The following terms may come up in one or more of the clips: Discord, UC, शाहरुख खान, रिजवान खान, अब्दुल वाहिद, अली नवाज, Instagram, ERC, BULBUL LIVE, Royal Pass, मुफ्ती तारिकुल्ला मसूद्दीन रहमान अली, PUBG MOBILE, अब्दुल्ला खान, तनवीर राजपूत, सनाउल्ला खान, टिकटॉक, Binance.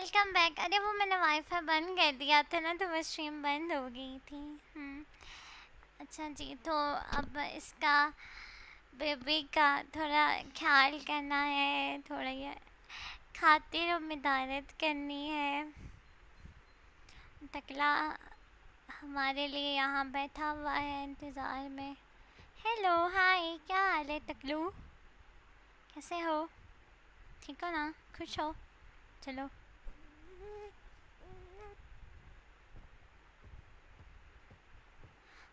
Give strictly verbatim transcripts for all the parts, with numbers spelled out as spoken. Welcome back. अरे वो मैंने वाईफाई बंद कर दिया था ना, तो वो स्ट्रीम बंद हो गई थी। अच्छा जी, तो अब इसका बेबी का थोड़ा ख्याल करना है, थोड़ा ये खातिर और मदारत करनी है। टकला हमारे लिए यहाँ बैठा हुआ है इंतज़ार में। हेलो, हाय, क्या हाल है टकलू? कैसे हो? ठीक हो ना? खुश हो? चलो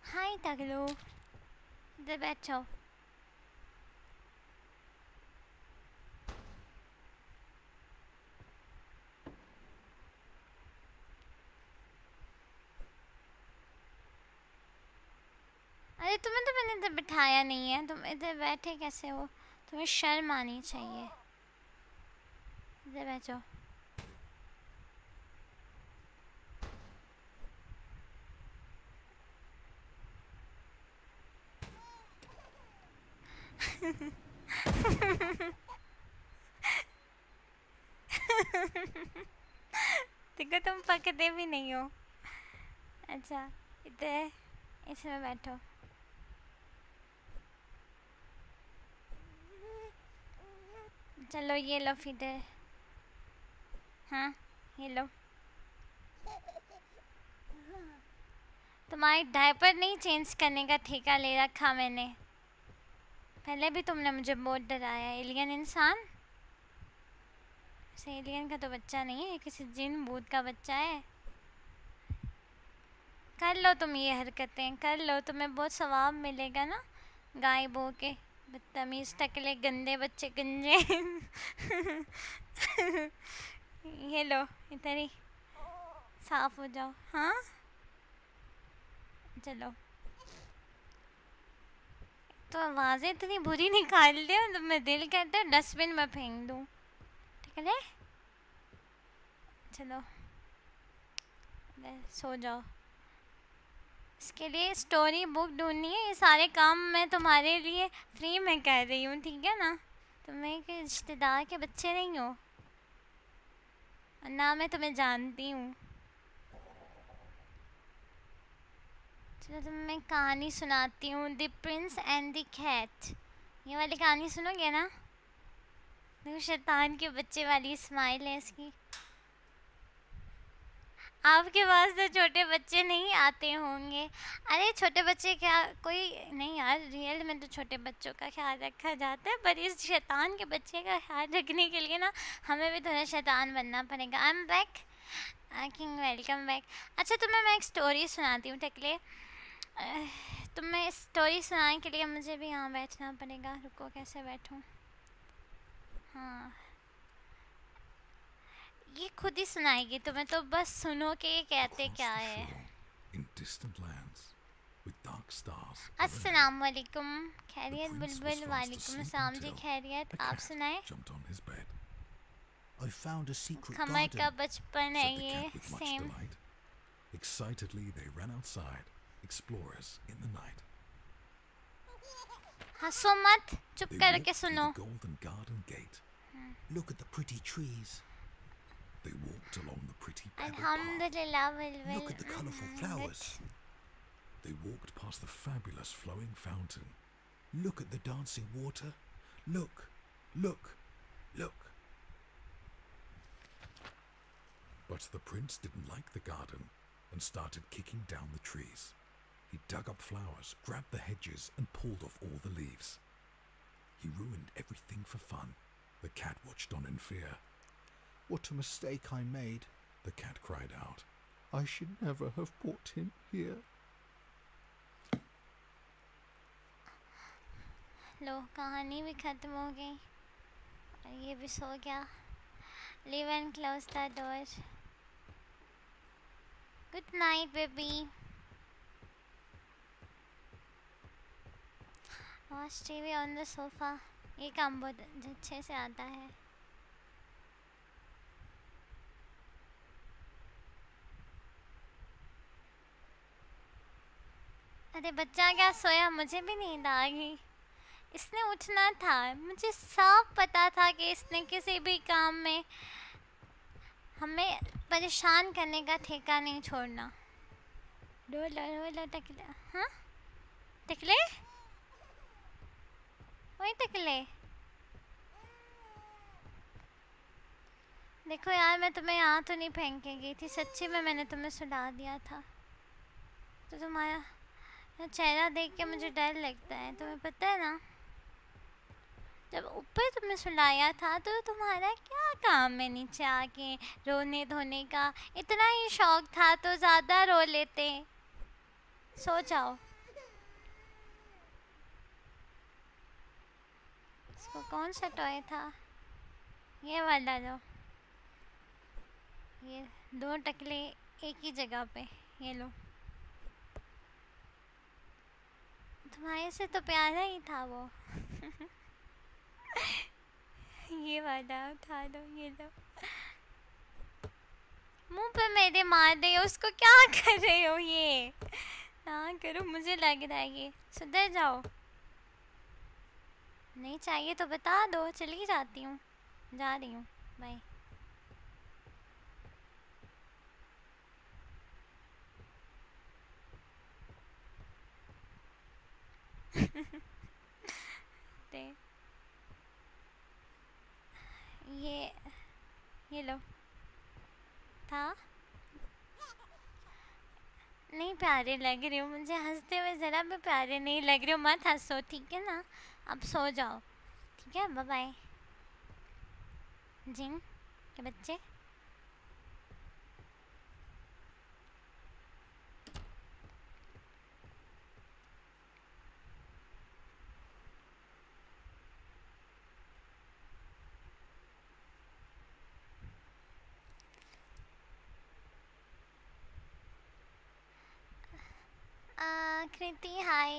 हाय टकलू, इधर बैठ जाओ। अरे तुम्हें तो मैंने इधर बिठाया नहीं है, तुम इधर बैठे कैसे हो? तुम्हें शर्म आनी चाहिए। इधर बैठो। देखो तुम पकते भी नहीं हो। अच्छा इधर इसमें बैठो। चलो ये लो फीडर। हाँ ये लो। तुम्हारी डायपर नहीं चेंज करने का ठेका ले रखा मैंने। पहले भी तुमने मुझे बहुत डराया। एलियन इंसान? वैसे एलियन का तो बच्चा नहीं है, किसी जिन भूत का बच्चा है। कर लो तुम ये हरकतें, कर लो, तुम्हें बहुत सवाब मिलेगा ना गायब हो के। बदतमीज टकले, गंदे बच्चे, गंजे। ये लो, इधर ही साफ हो जाओ। हाँ चलो, तो आवाज़ें इतनी बुरी निकालते हो, तो मैं दिल कहता है डस्टबिन में फेंक दूँ। ठीक है चलो सो जाओ। इसके लिए स्टोरी बुक ढूंढनी है। ये सारे काम मैं तुम्हारे लिए फ्री में कर रही हूँ, ठीक है ना? तुम एक रिश्तेदार के बच्चे नहीं हो, और ना मैं तुम्हें जानती हूँ। चलो तुम्हें कहानी सुनाती हूँ, the prince and the cat. ये वाली कहानी सुनोगे ना? देखो शैतान के बच्चे वाली स्माइल है इसकी। आपके पास तो छोटे बच्चे नहीं आते होंगे। अरे छोटे बच्चे क्या, कोई नहीं यार, रियल में तो छोटे बच्चों का ख्याल रखा जाता है, पर इस शैतान के बच्चे का ख्याल रखने के लिए ना हमें भी थोड़ा शैतान बनना पड़ेगा। I am back king, welcome back. अच्छा तुम्हें मैं एक स्टोरी सुनाती हूँ टकले। तुम्हें स्टोरी सुनाने के लिए मुझे भी यहाँ बैठना पड़ेगा। रुको, कैसे बैठूँ? हाँ ये खुद ही सुनाएगी तुम्हें, तो बस सुनो कि ये कहते क्या है। अस्सलाम वालेकुम, खैरियत बुलबुल? वालेकुम सलाम जी, खैरियत। आप सुनाएं। खमर का बचपन है ये, सेम। हंसो मत, चुप करके सुनो। They walked along the pretty path. Alhamdulillah, Bulbul. Look at the colorful flowers. They walked past the fabulous flowing fountain. Look at the dancing water. Look, look, look. But the prince didn't like the garden and started kicking down the trees. He dug up flowers, grabbed the hedges and pulled off all the leaves. He ruined everything for fun. The cat watched on in fear. What a mistake I made, the cat cried out. I should never have brought him here. लो कहानी भी खत्म हो गई और ये भी सो गया। Leave and close the door. Good night, baby. Watch T V on the sofa. ये काम बहुत अच्छे से आता है। अरे बच्चा क्या सोया? मुझे भी नींद आ गई। इसने उठना था, मुझे साफ पता था कि इसने किसी भी काम में हमें परेशान करने का ठेका नहीं छोड़ना। रो लो रो लो टकले, हाँ टकले वही टकले। देखो यार मैं तुम्हें यहाँ तो नहीं फेंके गई थी, सच्ची में मैंने तुम्हें सुला दिया था, तो तुम्हारा चेहरा देख के मुझे डर लगता है। तुम्हें पता है ना जब ऊपर तुमने सुलाया था तो तुम्हारा क्या काम है नीचे आके रोने धोने का, इतना ही शौक था तो ज़्यादा रो लेते। सो जाओ। इसको कौन सा टॉय था? ये वाला लो, ये दो टकले एक ही जगह पे, ये लो। तुम्हारे से तो प्यारा ही था वो। ये वाला उठा लो, ये लो। मुंह पे मेरे मार दे, उसको क्या कर रहे हो? ये ना करो, मुझे लग रहा है ये सुधर जाओ। नहीं चाहिए तो बता दो, चली जाती हूँ, जा रही हूँ, बाय। दे ये ये लो था, नहीं प्यारे लग रहे हो मुझे, हंसते हुए ज़रा भी प्यारे नहीं लग रहे हो। मत हंसो ठीक है ना, अब सो जाओ ठीक है। बाय बाय जिन के बच्चे। कृति हाय।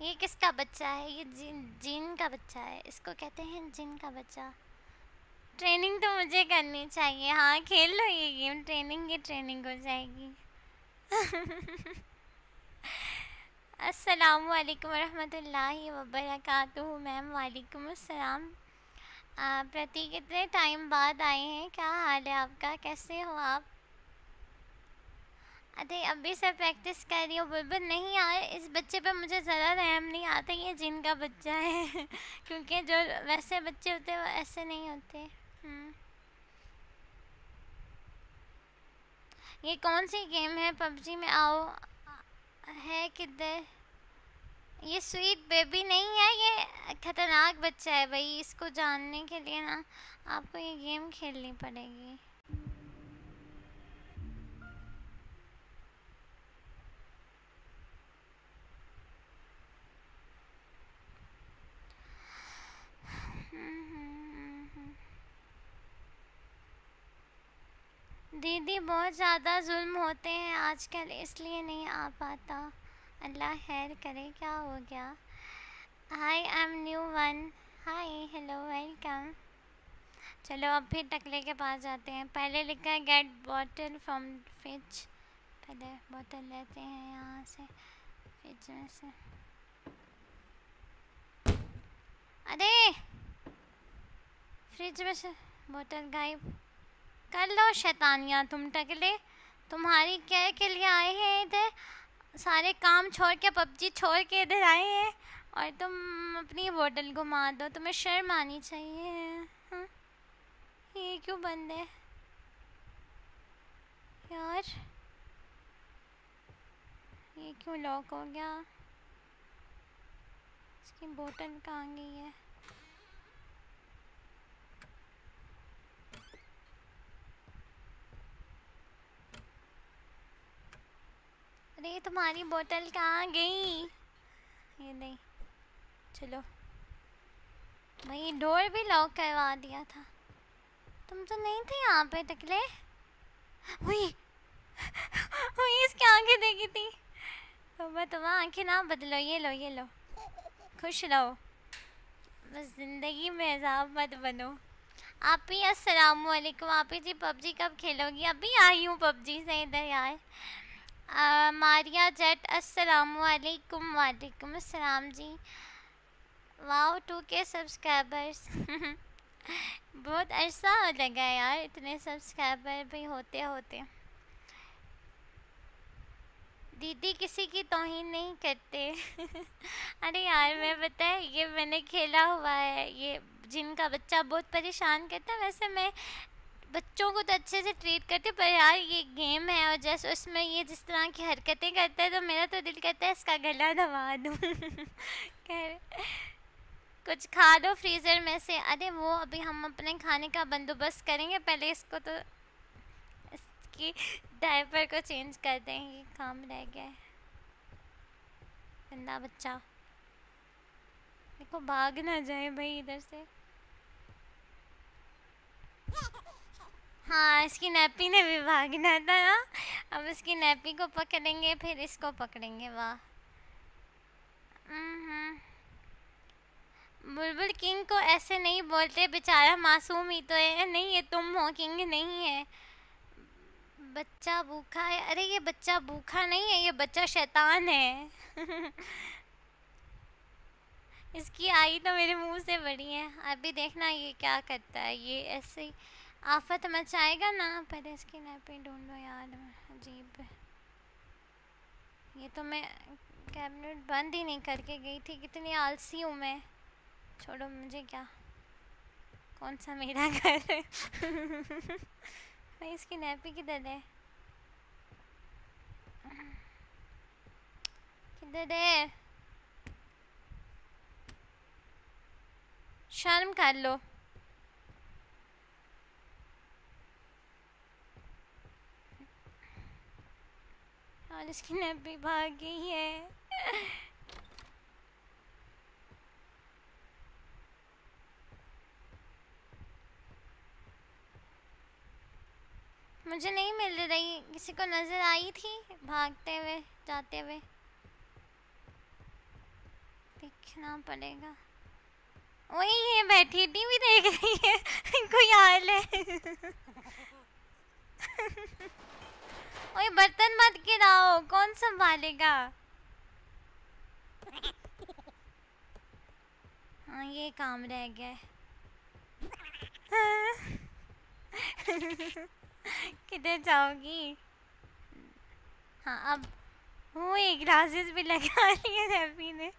ये किसका बच्चा है? ये जिन जिन का बच्चा है, इसको कहते हैं जिन का बच्चा। ट्रेनिंग तो मुझे करनी चाहिए। हाँ खेल लो ये गेम, ट्रेनिंग की ट्रेनिंग हो जाएगी। अस्सलाम वालेकुम रहमतुल्लाहि व बरकातुहू मैम। वालेकुम अस्सलाम। प्रतीक कितने टाइम बाद आए हैं, क्या हाल है आपका, कैसे हो आप? अरे अभी से प्रैक्टिस कर रही हो बुलबुल? नहीं यार इस बच्चे पे मुझे ज़रा रहम नहीं आता, ये जिन का बच्चा है। क्योंकि जो वैसे बच्चे होते हैं वो ऐसे नहीं होते। ये कौन सी गेम है पबजी में? आओ है किधर? ये स्वीट बेबी नहीं है, ये खतरनाक बच्चा है भाई। इसको जानने के लिए ना आपको ये गेम खेलनी पड़ेगी। दीदी बहुत ज़्यादा जुल्म होते हैं आजकल, इसलिए नहीं आ पाता। अल्लाह खैर करे, क्या हो गया? Hi I am new one. Hi hello welcome. चलो अब फिर टकले के पास जाते हैं। पहले लिखा है गेट बॉटल फ्रॉम फ्रिज, पहले बोतल लेते हैं यहाँ से फ्रिज में से। अरे फ्रिज में से बोतल गायब कर लो। शैतानियाँ तुम टकले, तुम्हारी केयर के लिए आए हैं इधर, सारे काम छोड़ के पबजी छोड़ के इधर आए हैं और तुम अपनी बोतल घुमा दो। तुम्हें शर्म आनी चाहिए। हाँ ये क्यों बंद है यार, ये क्यों लॉक हो गया? इसकी बोतल कहाँ गई है? अरे तुम्हारी बोतल कहाँ गई? ये नहीं, चलो भाई डोर भी लॉक करवा दिया था। तुम तो नहीं थे यहाँ पे टकले। हुई हुई इसकी आंखें देखी थी। तो तुम आंखें ना बदलो, ये लो ये लो, खुश रहो बस, ज़िंदगी में अजाब मत बनो। आप ही अस्सलाम वालेकुम। आप ही जी पबजी कब खेलोगी? अभी आई हूँ पबजी से इधर यार। आ, मारिया जट अस्सलाम वालेकुम। वालेकुम अस्सलाम जी। Wow two K subscribers. बहुत अरसा हो लगा यार, इतने सब्सक्राइबर भी होते होते। दीदी किसी की तौहीन नहीं करते। अरे यार मैं पता है ये मैंने खेला हुआ है, ये जिनका बच्चा बहुत परेशान करता है, वैसे मैं बच्चों को तो अच्छे से ट्रीट करती हूँ, पर यार ये गेम है और जैसे उसमें ये जिस तरह की हरकतें करता है तो मेरा तो दिल करता है इसका गला दबा दूँ। कुछ खा लो फ्रीज़र में से। अरे वो अभी हम अपने खाने का बंदोबस्त करेंगे, पहले इसको तो इसकी डायपर को चेंज कर देंगे, काम रह गया है। गंदा बच्चा, देखो भाग ना जाए भाई इधर से। हाँ इसकी नैपी ने भी भागना था ना, अब इसकी नैपी को पकड़ेंगे फिर इसको पकड़ेंगे। वाह बुलबुल किंग को ऐसे नहीं बोलते, बेचारा मासूम ही तो है। नहीं ये तुम हो, किंग नहीं है। बच्चा भूखा है, अरे ये बच्चा भूखा नहीं है, ये बच्चा शैतान है। इसकी आई तो मेरे मुंह से बड़ी है। अभी देखना ये क्या करता है, ये ऐसे आफत मचाएगा ना। पहले इसकी नैपी ढूंढो यार, अजीब। ये तो मैं कैबिनेट बंद ही नहीं करके गई थी, कितनी आलसी हूँ मैं। छोड़ो मुझे क्या, कौन सा मेरा घर है। भाई इसकी नैपी किधर है, किधर है? शर्म कर लो। और इसकी नैपी भाग गई है। मुझे नहीं मिल रही, किसी को नजर आई थी भागते हुए जाते हुए, देखना पड़ेगा। वही ये बैठी टीवी देख रही है, कोई हाल है। ओए बर्तन मत गिराओ, कौन संभालेगा। हाँ ये काम रह गया है। किधर जाओगी? हाँ अब वो एक ग्लासेस भी लगा रही है रैपी ने।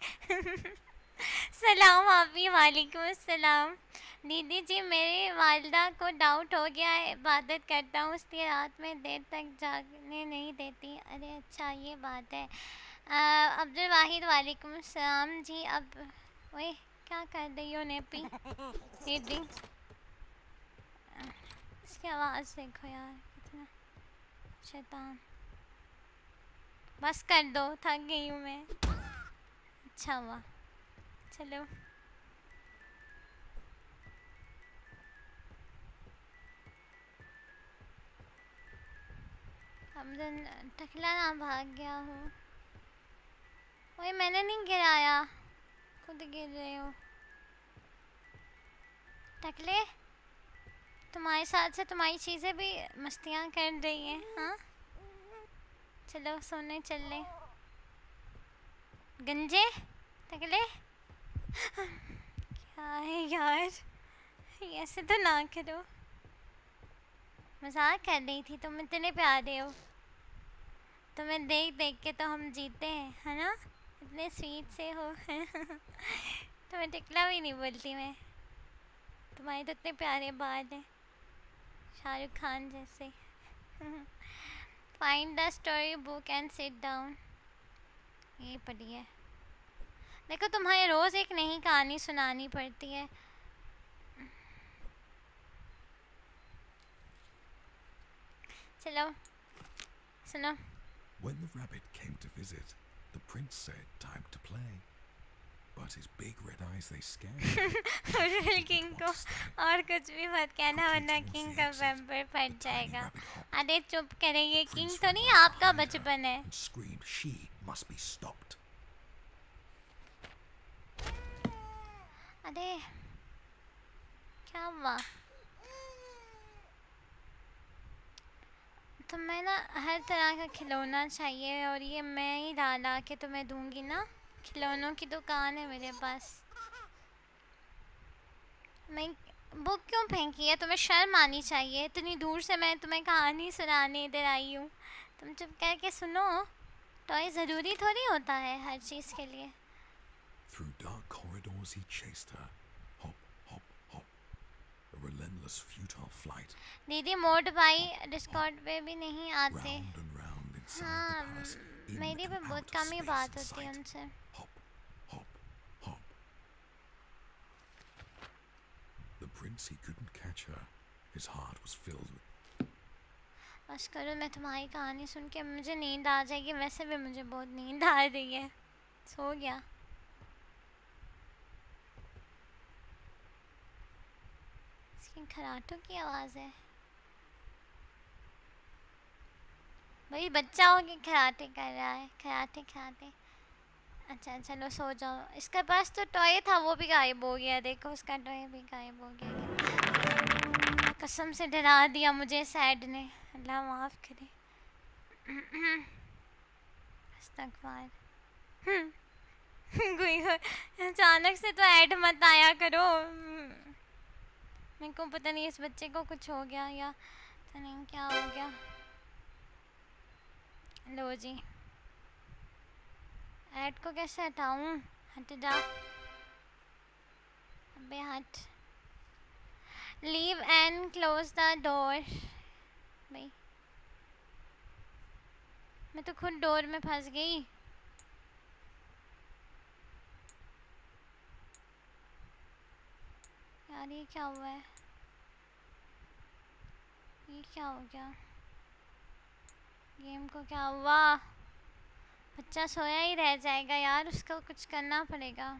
सलाम आप ही, वालेकुम सलाम दीदी जी। मेरे वालदा को डाउट हो गया है, इबादत करता हूँ उसकी, रात में देर तक जागने नहीं देती। अरे अच्छा ये बात है। अब्दुल वाहिद वालेकुम सलाम जी। अब ओए क्या कर रही हो रैपी दीदी, इसकी आवाज़ देखो यार कितना शैतान। बस कर दो, थक गई हूँ मैं। अच्छा हुआ, चलो अब टकला ना भाग गया हो। वही मैंने नहीं गिराया, खुद गिर रहे हो टकले। तुम्हारे साथ से तुम्हारी चीज़ें भी मस्तियाँ कर रही हैं। हाँ चलो सोने चल ले गंजे तकले। क्या है यार, ऐसे तो ना करो, मजाक कर रही थी। तुम इतने प्यारे हो, तुम्हें देख देख के तो हम जीते हैं, है ना। इतने स्वीट से हो। तुम्हें टिकला भी नहीं बोलती मैं, तुम्हारे तो इतने प्यारे बाल हैं शाहरुख खान जैसे। Find the story book and sit down, ये पढ़ी है। देखो तुम्हें रोज़ एक नई कहानी सुनानी पड़ती है। चलो सुनो। When the rabbit came to visit, the prince said, "Time to play." But his big red eyes they scared him. Bulbul king को और कुछ भी मत कहना वरना किंग का पैम्पर फट जाएगा। अरे चुप करें, ये किंग तो नहीं, आपका बचपन है। अरे क्या हुआ, तुम्हें ना हर तरह का खिलौना चाहिए और ये मैं ही डाला के तुम्हें दूंगी ना। खिलौनों की दुकान है मेरे पास, मैं बुक क्यों फेंकी है, तुम्हें शर्म आनी चाहिए। इतनी दूर से मैं तुम्हें कहानी सुनाने इधर आई हूँ, तुम चुप करके सुनो। टॉय ज़रूरी थोड़ी होता है हर चीज़ के लिए। Through dark corridors he chased her, hop, hop, hop, a relentless futile flight. दीदी मोड भाई डिस्कॉर्ड पे भी नहीं आते। हाँ, मेरी भी बहुत कम ही बात होती है उनसे। Hop, hop, hop. The prince he couldn't catch her. His heart was filled with. बस करो, मैं तुम्हारी कहानी सुन के मुझे नींद आ जाएगी। वैसे भी मुझे बहुत नींद आ रही है, सो गया। खराटों की आवाज है भाई, बच्चा हो के खराटे कर रहा है। खराटे खराटे अच्छा चलो सो जाओ। इसके पास तो टॉय था, वो भी गायब हो गया। देखो उसका टॉय भी गायब हो गया। कसम से डरा दिया मुझे सैड ने, अल्लाह माफ करे। अचानक से तो ऐड मत आया करो, मेरे को पता नहीं इस बच्चे को कुछ हो गया या पता नहीं क्या हो गया। लो जी, ऐड को कैसे हटाऊँ? हट जा अबे, हट। Leave and close the door. भाई मैं तो खुद डोर में फंस गई। यार ये क्या हुआ है, ये क्या हो गया? गेम को क्या हुआ? बच्चा सोया ही रह जाएगा यार, उसको कुछ करना पड़ेगा।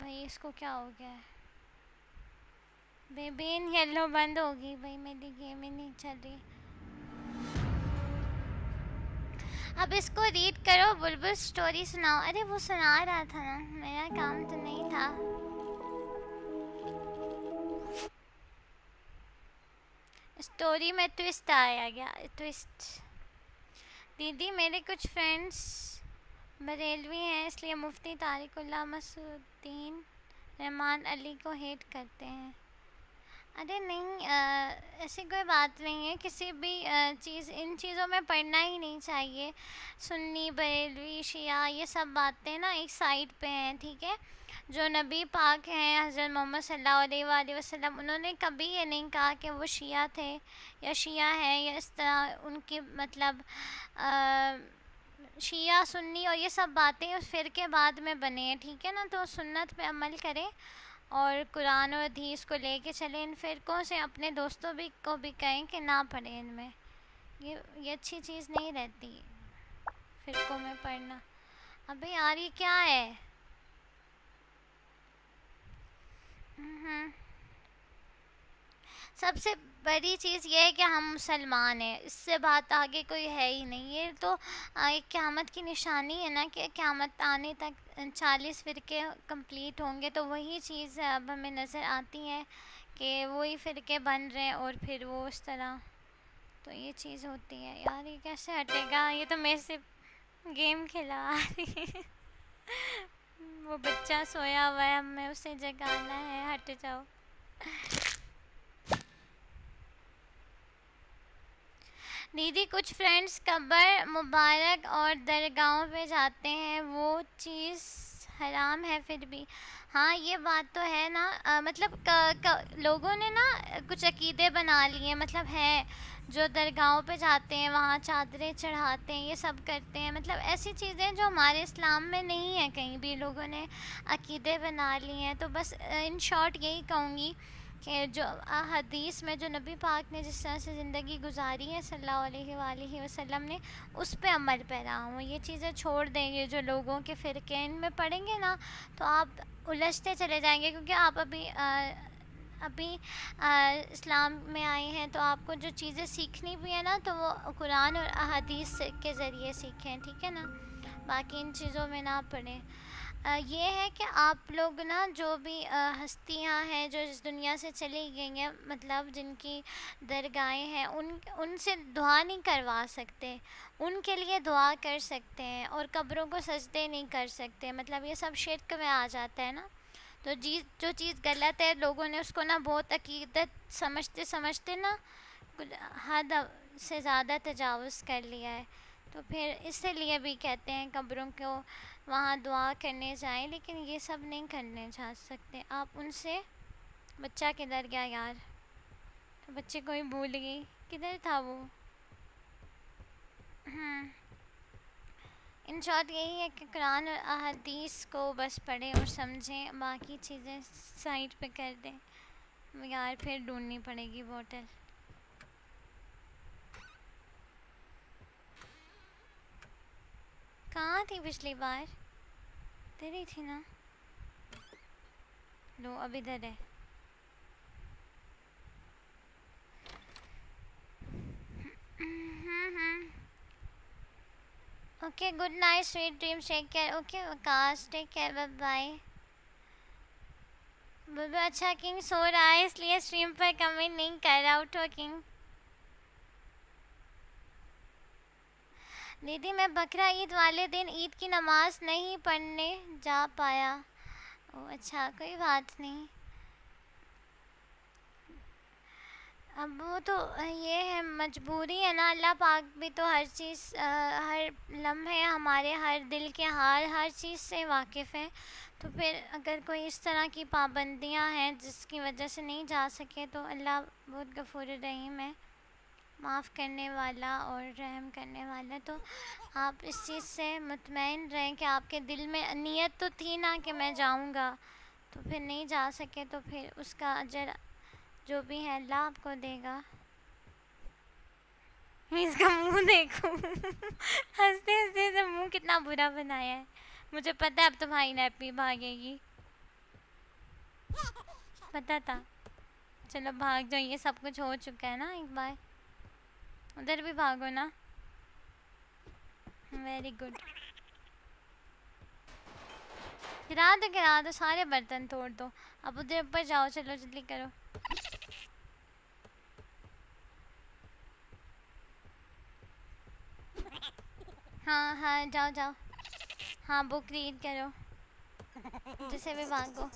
भाई इसको क्या हो गया है? बेबी इन येलो बंद हो गई। भाई मेरी गेम ही नहीं चल रही। अब इसको रीड करो, बुलबुल स्टोरी सुनाओ। अरे वो सुना रहा था ना, मेरा काम तो नहीं था। स्टोरी में ट्विस्ट आया गया, ट्विस्ट। दीदी मेरे कुछ फ्रेंड्स बरेलवी हैं, इसलिए मुफ्ती तारिकुल्ला मसूद्दीन रहमान अली को हेट करते हैं। अरे नहीं, आ, ऐसी कोई बात नहीं है। किसी भी आ, चीज़ इन चीज़ों में पढ़ना ही नहीं चाहिए। सुन्नी बरेलवी शिया ये सब बातें ना एक साइड पे हैं, ठीक है। जो नबी पाक हैं हज़रत मोहम्मद सल्लल्लाहु अलैहि वसल्लम, उन्होंने कभी ये नहीं कहा कि वो शिया थे या शिया हैं या इस तरह उनकी मतलब आ, शिया सुन्नी और ये सब बातें उस फ़िरके बाद में बने हैं, ठीक है ना। तो सुन्नत पे अमल करें और कुरान और हदीस को लेके चलें। इन फ़िरकों से अपने दोस्तों भी को भी कहें कि ना पढ़ें इनमें, ये ये अच्छी चीज़ नहीं रहती फ़िरकों में पढ़ना। अबे यार ये क्या है? सबसे बड़ी चीज़ यह है कि हम मुसलमान हैं, इससे बात आगे कोई है ही नहीं। ये तो एक क़यामत की निशानी है ना कि क़यामत आने तक चालीस फ़िरके कंप्लीट होंगे। तो वही चीज़ अब हमें नज़र आती है कि वही फ़िरके बन रहे हैं और फिर वो उस तरह, तो ये चीज़ होती है यार। ये कैसे हटेगा? ये तो मेरे से गेम खिला रही है। वो बच्चा सोया हुआ है, हमें उसे जगाना है। हट जाओ। दीदी कुछ फ्रेंड्स कब्र मुबारक और दरगाहों पे जाते हैं, वो चीज़ हराम है फिर भी। हाँ ये बात तो है ना। आ, मतलब क, क, लोगों ने ना कुछ अकीदे बना लिए, मतलब है जो दरगाहों पे जाते हैं वहाँ चादरें चढ़ाते हैं, ये सब करते हैं। मतलब ऐसी चीज़ें जो हमारे इस्लाम में नहीं है, कहीं भी लोगों ने अकीदे बना लिए हैं। तो बस इन शॉर्ट यही कहूँगी कि जो हदीस में जो नबी पाक ने जिस तरह से ज़िंदगी गुजारी है सल्लल्लाहु अलैहि वसल्लम ने, उस पे अमल पैरा हूँ। ये चीज़ें छोड़ देंगे जो लोगों के फ़िरके, इनमें पढ़ेंगे ना तो आप उलझते चले जाएंगे। क्योंकि आप अभी आ, अभी आ, इस्लाम में आए हैं, तो आपको जो चीज़ें सीखनी भी है ना तो वो कुरान और अहादीस के ज़रिए सीखें, ठीक है ना। बाकी इन चीज़ों में ना पढ़ें। ये है कि आप लोग ना जो भी हस्तियाँ हैं जो इस दुनिया से चली गई हैं, मतलब जिनकी दरगाहें हैं, उन उनसे दुआ नहीं करवा सकते, उनके लिए दुआ कर सकते हैं और कब्रों को सजदे नहीं कर सकते, मतलब ये सब शिर्क में आ जाता है ना। तो जी जो चीज़ गलत है लोगों ने उसको ना बहुत अकीदत समझते समझते ना हद से ज़्यादा तजावुज़ कर लिया है। तो फिर इसलिए भी कहते हैं कब्रों को वहाँ दुआ करने जाएं, लेकिन ये सब नहीं करने जा सकते आप उनसे। बच्चा किधर गया यार, तो बच्चे को ही भूल गई, किधर था वो। इन शॉर्ट यही है कि कुरान और अहादीस को बस पढ़ें और समझें, बाकी चीज़ें साइड पे कर दें। यार फिर ढूंढनी पड़ेगी बोतल। कहाँ थी पिछली बार, तेरी थी ना। लो अब इधर है। Okay good night, sweet dreams, take care. Okay Waqas, take care, bye bye. Bulbul अच्छा किंग सो रहा है इसलिए स्ट्रीम पर कमेंट नहीं कर रहा, उठो किंग। दीदी मैं बकरा ईद वाले दिन ईद की नमाज नहीं पढ़ने जा पाया। ओ अच्छा कोई बात नहीं। अब वो तो ये है मजबूरी है ना, अल्लाह पाक भी तो हर चीज़ आ, हर लम्हे हमारे हर दिल के हाल हर चीज़ से वाकिफ़ है। तो फिर अगर कोई इस तरह की पाबंदियां हैं जिसकी वजह से नहीं जा सके तो अल्लाह बहुत गफूर रहीम है, माफ़ करने वाला और रहम करने वाला। तो आप इस चीज़ से मुतमईन रहें कि आपके दिल में नीयत तो थी ना कि मैं जाऊंगा, तो फिर नहीं जा सके तो फिर उसका अजर जो भी है अल्लाह आपको देगा। मैं इसका मुंह देखो हंसते हंसते से मुंह कितना बुरा बनाया है। मुझे पता है अब तो भाई नैपी भागेगी, पता था। चलो भाग जाओ, ये सब कुछ हो चुका है ना एक बार। उधर भी भागो ना, वेरी गुड। गिरा दो गिरा दो सारे बर्तन तोड़ दो। अब उधर ऊपर जाओ, चलो जल्दी करो। हाँ हाँ जाओ जाओ, हाँ बुक रीड करो, जिसे भी भागो।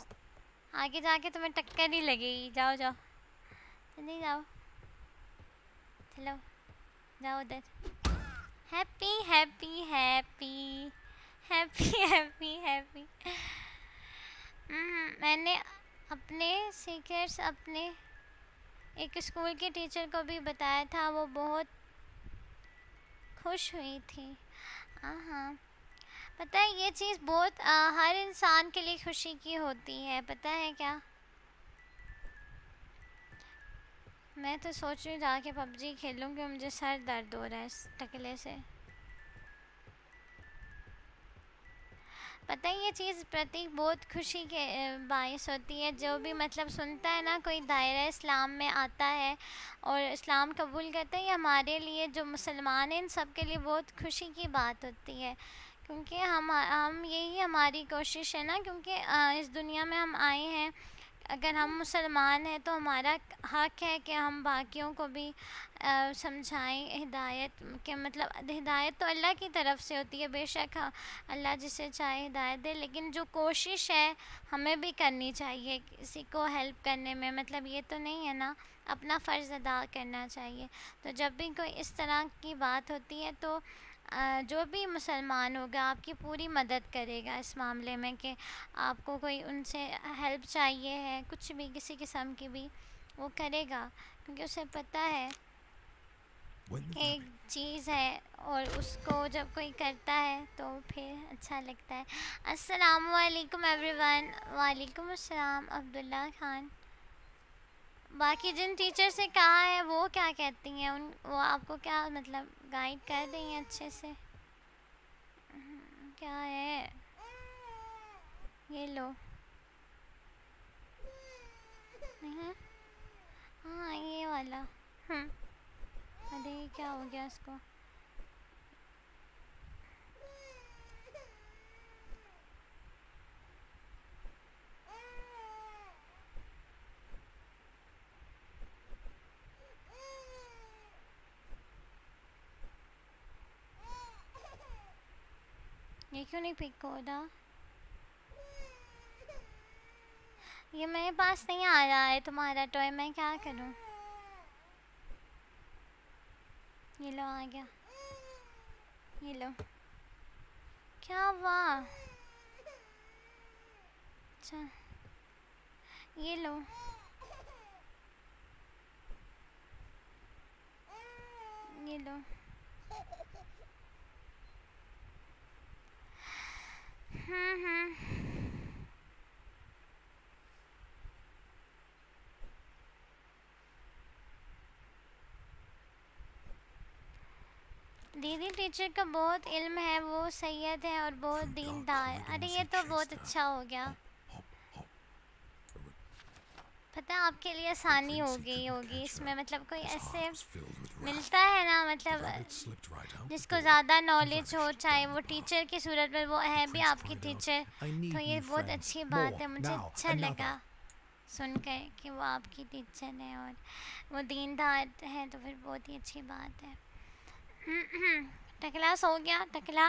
आगे जाके तुम्हें टक्कर ही लगेगी, जाओ जाओ जल्दी जाओ। चलो जाओ उधर। Happy happy happy happy happy happy. मैंने अपने सीक्रेट्स अपने एक स्कूल के टीचर को भी बताया था, वो बहुत खुश हुई थी। हाँ पता है ये चीज़ बहुत आ, हर इंसान के लिए खुशी की होती है, पता है क्या। मैं तो सोच रही हूँ जाके पबजी खेलूँ कि मुझे सर दर्द हो रहा है इस टकले से। पता है ये चीज़ प्रतीक बहुत खुशी के बायस होती है। जो भी मतलब सुनता है ना कोई दायरा इस्लाम में आता है और इस्लाम कबूल करता है, ये हमारे लिए जो मुसलमान हैं इन सब के लिए बहुत खुशी की बात होती है। क्योंकि हम हम यही हमारी कोशिश है ना, क्योंकि इस दुनिया में हम आए हैं, अगर हम मुसलमान हैं तो हमारा हक है कि हम बाकियों को भी समझाएं हिदायत के, मतलब हिदायत तो अल्लाह की तरफ से होती है, बेशक अल्लाह जिसे चाहे हिदायत दे, लेकिन जो कोशिश है हमें भी करनी चाहिए किसी को हेल्प करने में, मतलब ये तो नहीं है ना, अपना फ़र्ज़ अदा करना चाहिए। तो जब भी कोई इस तरह की बात होती है तो जो भी मुसलमान होगा आपकी पूरी मदद करेगा इस मामले में, कि आपको कोई उनसे हेल्प चाहिए है कुछ भी किसी किस्म की भी, वो करेगा, क्योंकि उसे पता है एक चीज़ है और उसको जब कोई करता है तो फिर अच्छा लगता है। अस्सलाम वालेकुम एवरीवन। वालेकुम अस्सलाम अब्दुल्ला खान। बाकी जिन टीचर से कहा है वो क्या कहती हैं, उन वो आपको क्या मतलब गाइड कर रही हैं अच्छे से, क्या है ये लो नहीं, हाँ ये वाला। अरे क्या हो गया इसको, क्यों नहीं पिक होता? ये मेरे पास नहीं आ रहा है तुम्हारा टॉय, मैं क्या करूं? ये लो आ गया, ये लो। क्या वाह, अच्छा ये लो। ये लो हाँ हाँ दीदी टीचर का बहुत इल्म है, वो सैयद है और बहुत दीनदार। अरे ये तो बहुत अच्छा हो गया, पता आपके लिए आसानी हो गई होगी इसमें। मतलब कोई ऐसे मिलता है ना, मतलब जिसको ज़्यादा नॉलेज हो, चाहे वो टीचर की सूरत में वो है भी आपकी टीचर, तो ये बहुत अच्छी बात है। मुझे अच्छा लगा सुनकर कि वो आपकी टीचर है और वो दीनदार है, तो फिर बहुत ही अच्छी बात है। टकला सो गया टकला।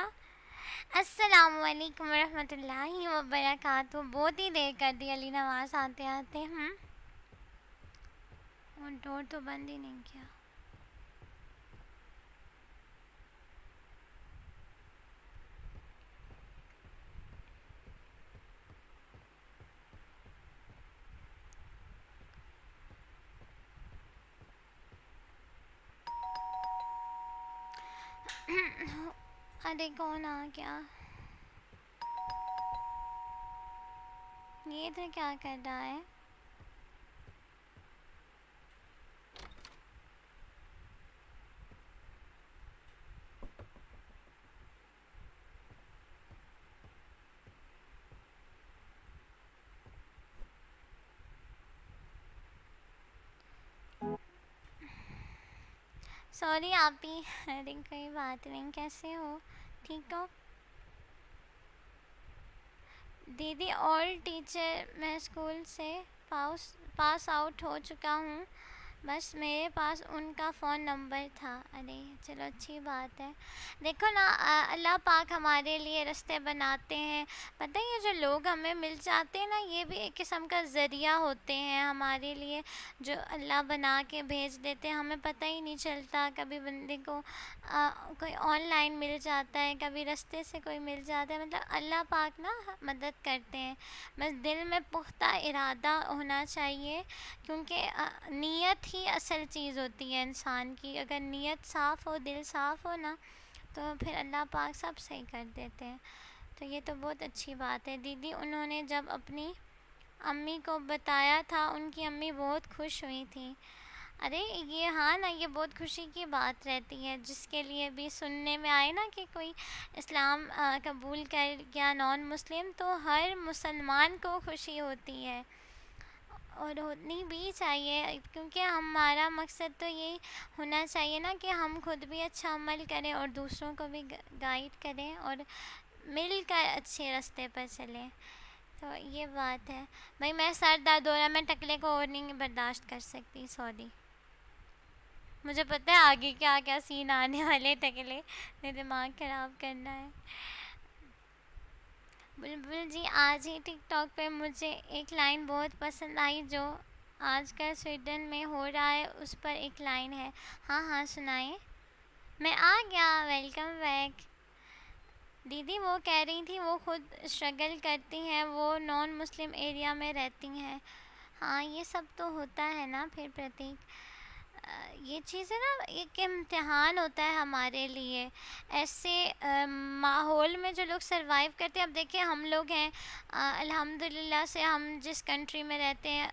अस्सलाम वालेकुम रहमतुल्लाहि व बरकातहू। बहुत ही देर कर दी अली नवाज आते आते। हम और डोर तो बंद ही नहीं किया। अरे कौन आ गया? ये तो क्या कर रहा है? सॉरी आप ही। अरे कोई बात नहीं, कैसे हो? ठीक हो दीदी। ऑल टीचर मैं स्कूल से पास पास आउट हो चुका हूँ, बस मेरे पास उनका फ़ोन नंबर था। अरे चलो अच्छी बात है। देखो ना अल्लाह पाक हमारे लिए रास्ते बनाते हैं। पता है ये जो लोग हमें मिल जाते हैं ना, ये भी एक किस्म का ज़रिया होते हैं हमारे लिए, जो अल्लाह बना के भेज देते हैं। हमें पता ही नहीं चलता, कभी बंदे को आ, कोई ऑनलाइन मिल जाता है, कभी रास्ते से कोई मिल जाता है। मतलब अल्लाह पाक ना मदद करते हैं। बस दिल में पुख्ता इरादा होना चाहिए, क्योंकि नीयत ही असल चीज़ होती है इंसान की। अगर नीयत साफ़ हो, दिल साफ़ हो ना, तो फिर अल्लाह पाक सब सही कर देते हैं। तो ये तो बहुत अच्छी बात है दीदी। उन्होंने जब अपनी अम्मी को बताया था, उनकी अम्मी बहुत खुश हुई थी। अरे ये हाँ ना, ये बहुत खुशी की बात रहती है जिसके लिए भी सुनने में आए ना कि कोई इस्लाम आ, कबूल कर गया नॉन मुस्लिम, तो हर मुसलमान को खुशी होती है और होनी भी चाहिए। क्योंकि हमारा मकसद तो यही होना चाहिए ना कि हम खुद भी अच्छा अमल करें और दूसरों को भी गाइड करें और मिलकर अच्छे रास्ते पर चलें। तो ये बात है भाई। मैं सर दर्द हो रहा, मैं टकले को और नहीं बर्दाश्त कर सकती। सॉरी, मुझे पता है आगे क्या क्या सीन आने वाले। टकले ने दिमाग ख़राब करना है। बुलबुल जी आज ही टिकटॉक पे मुझे एक लाइन बहुत पसंद आई, जो आजकल स्वीडन में हो रहा है उस पर एक लाइन है। हाँ हाँ सुनाए। मैं आ गया, वेलकम बैक दीदी। वो कह रही थी वो खुद स्ट्रगल करती हैं, वो नॉन मुस्लिम एरिया में रहती हैं। हाँ ये सब तो होता है ना। फिर प्रतीक, ये चीज़ें ना एक इम्तिहान होता है हमारे लिए। ऐसे आ, माहौल में जो लोग सरवाइव करते हैं। अब देखिए हम लोग हैं अल्हम्दुलिल्लाह से, हम जिस कंट्री में रहते हैं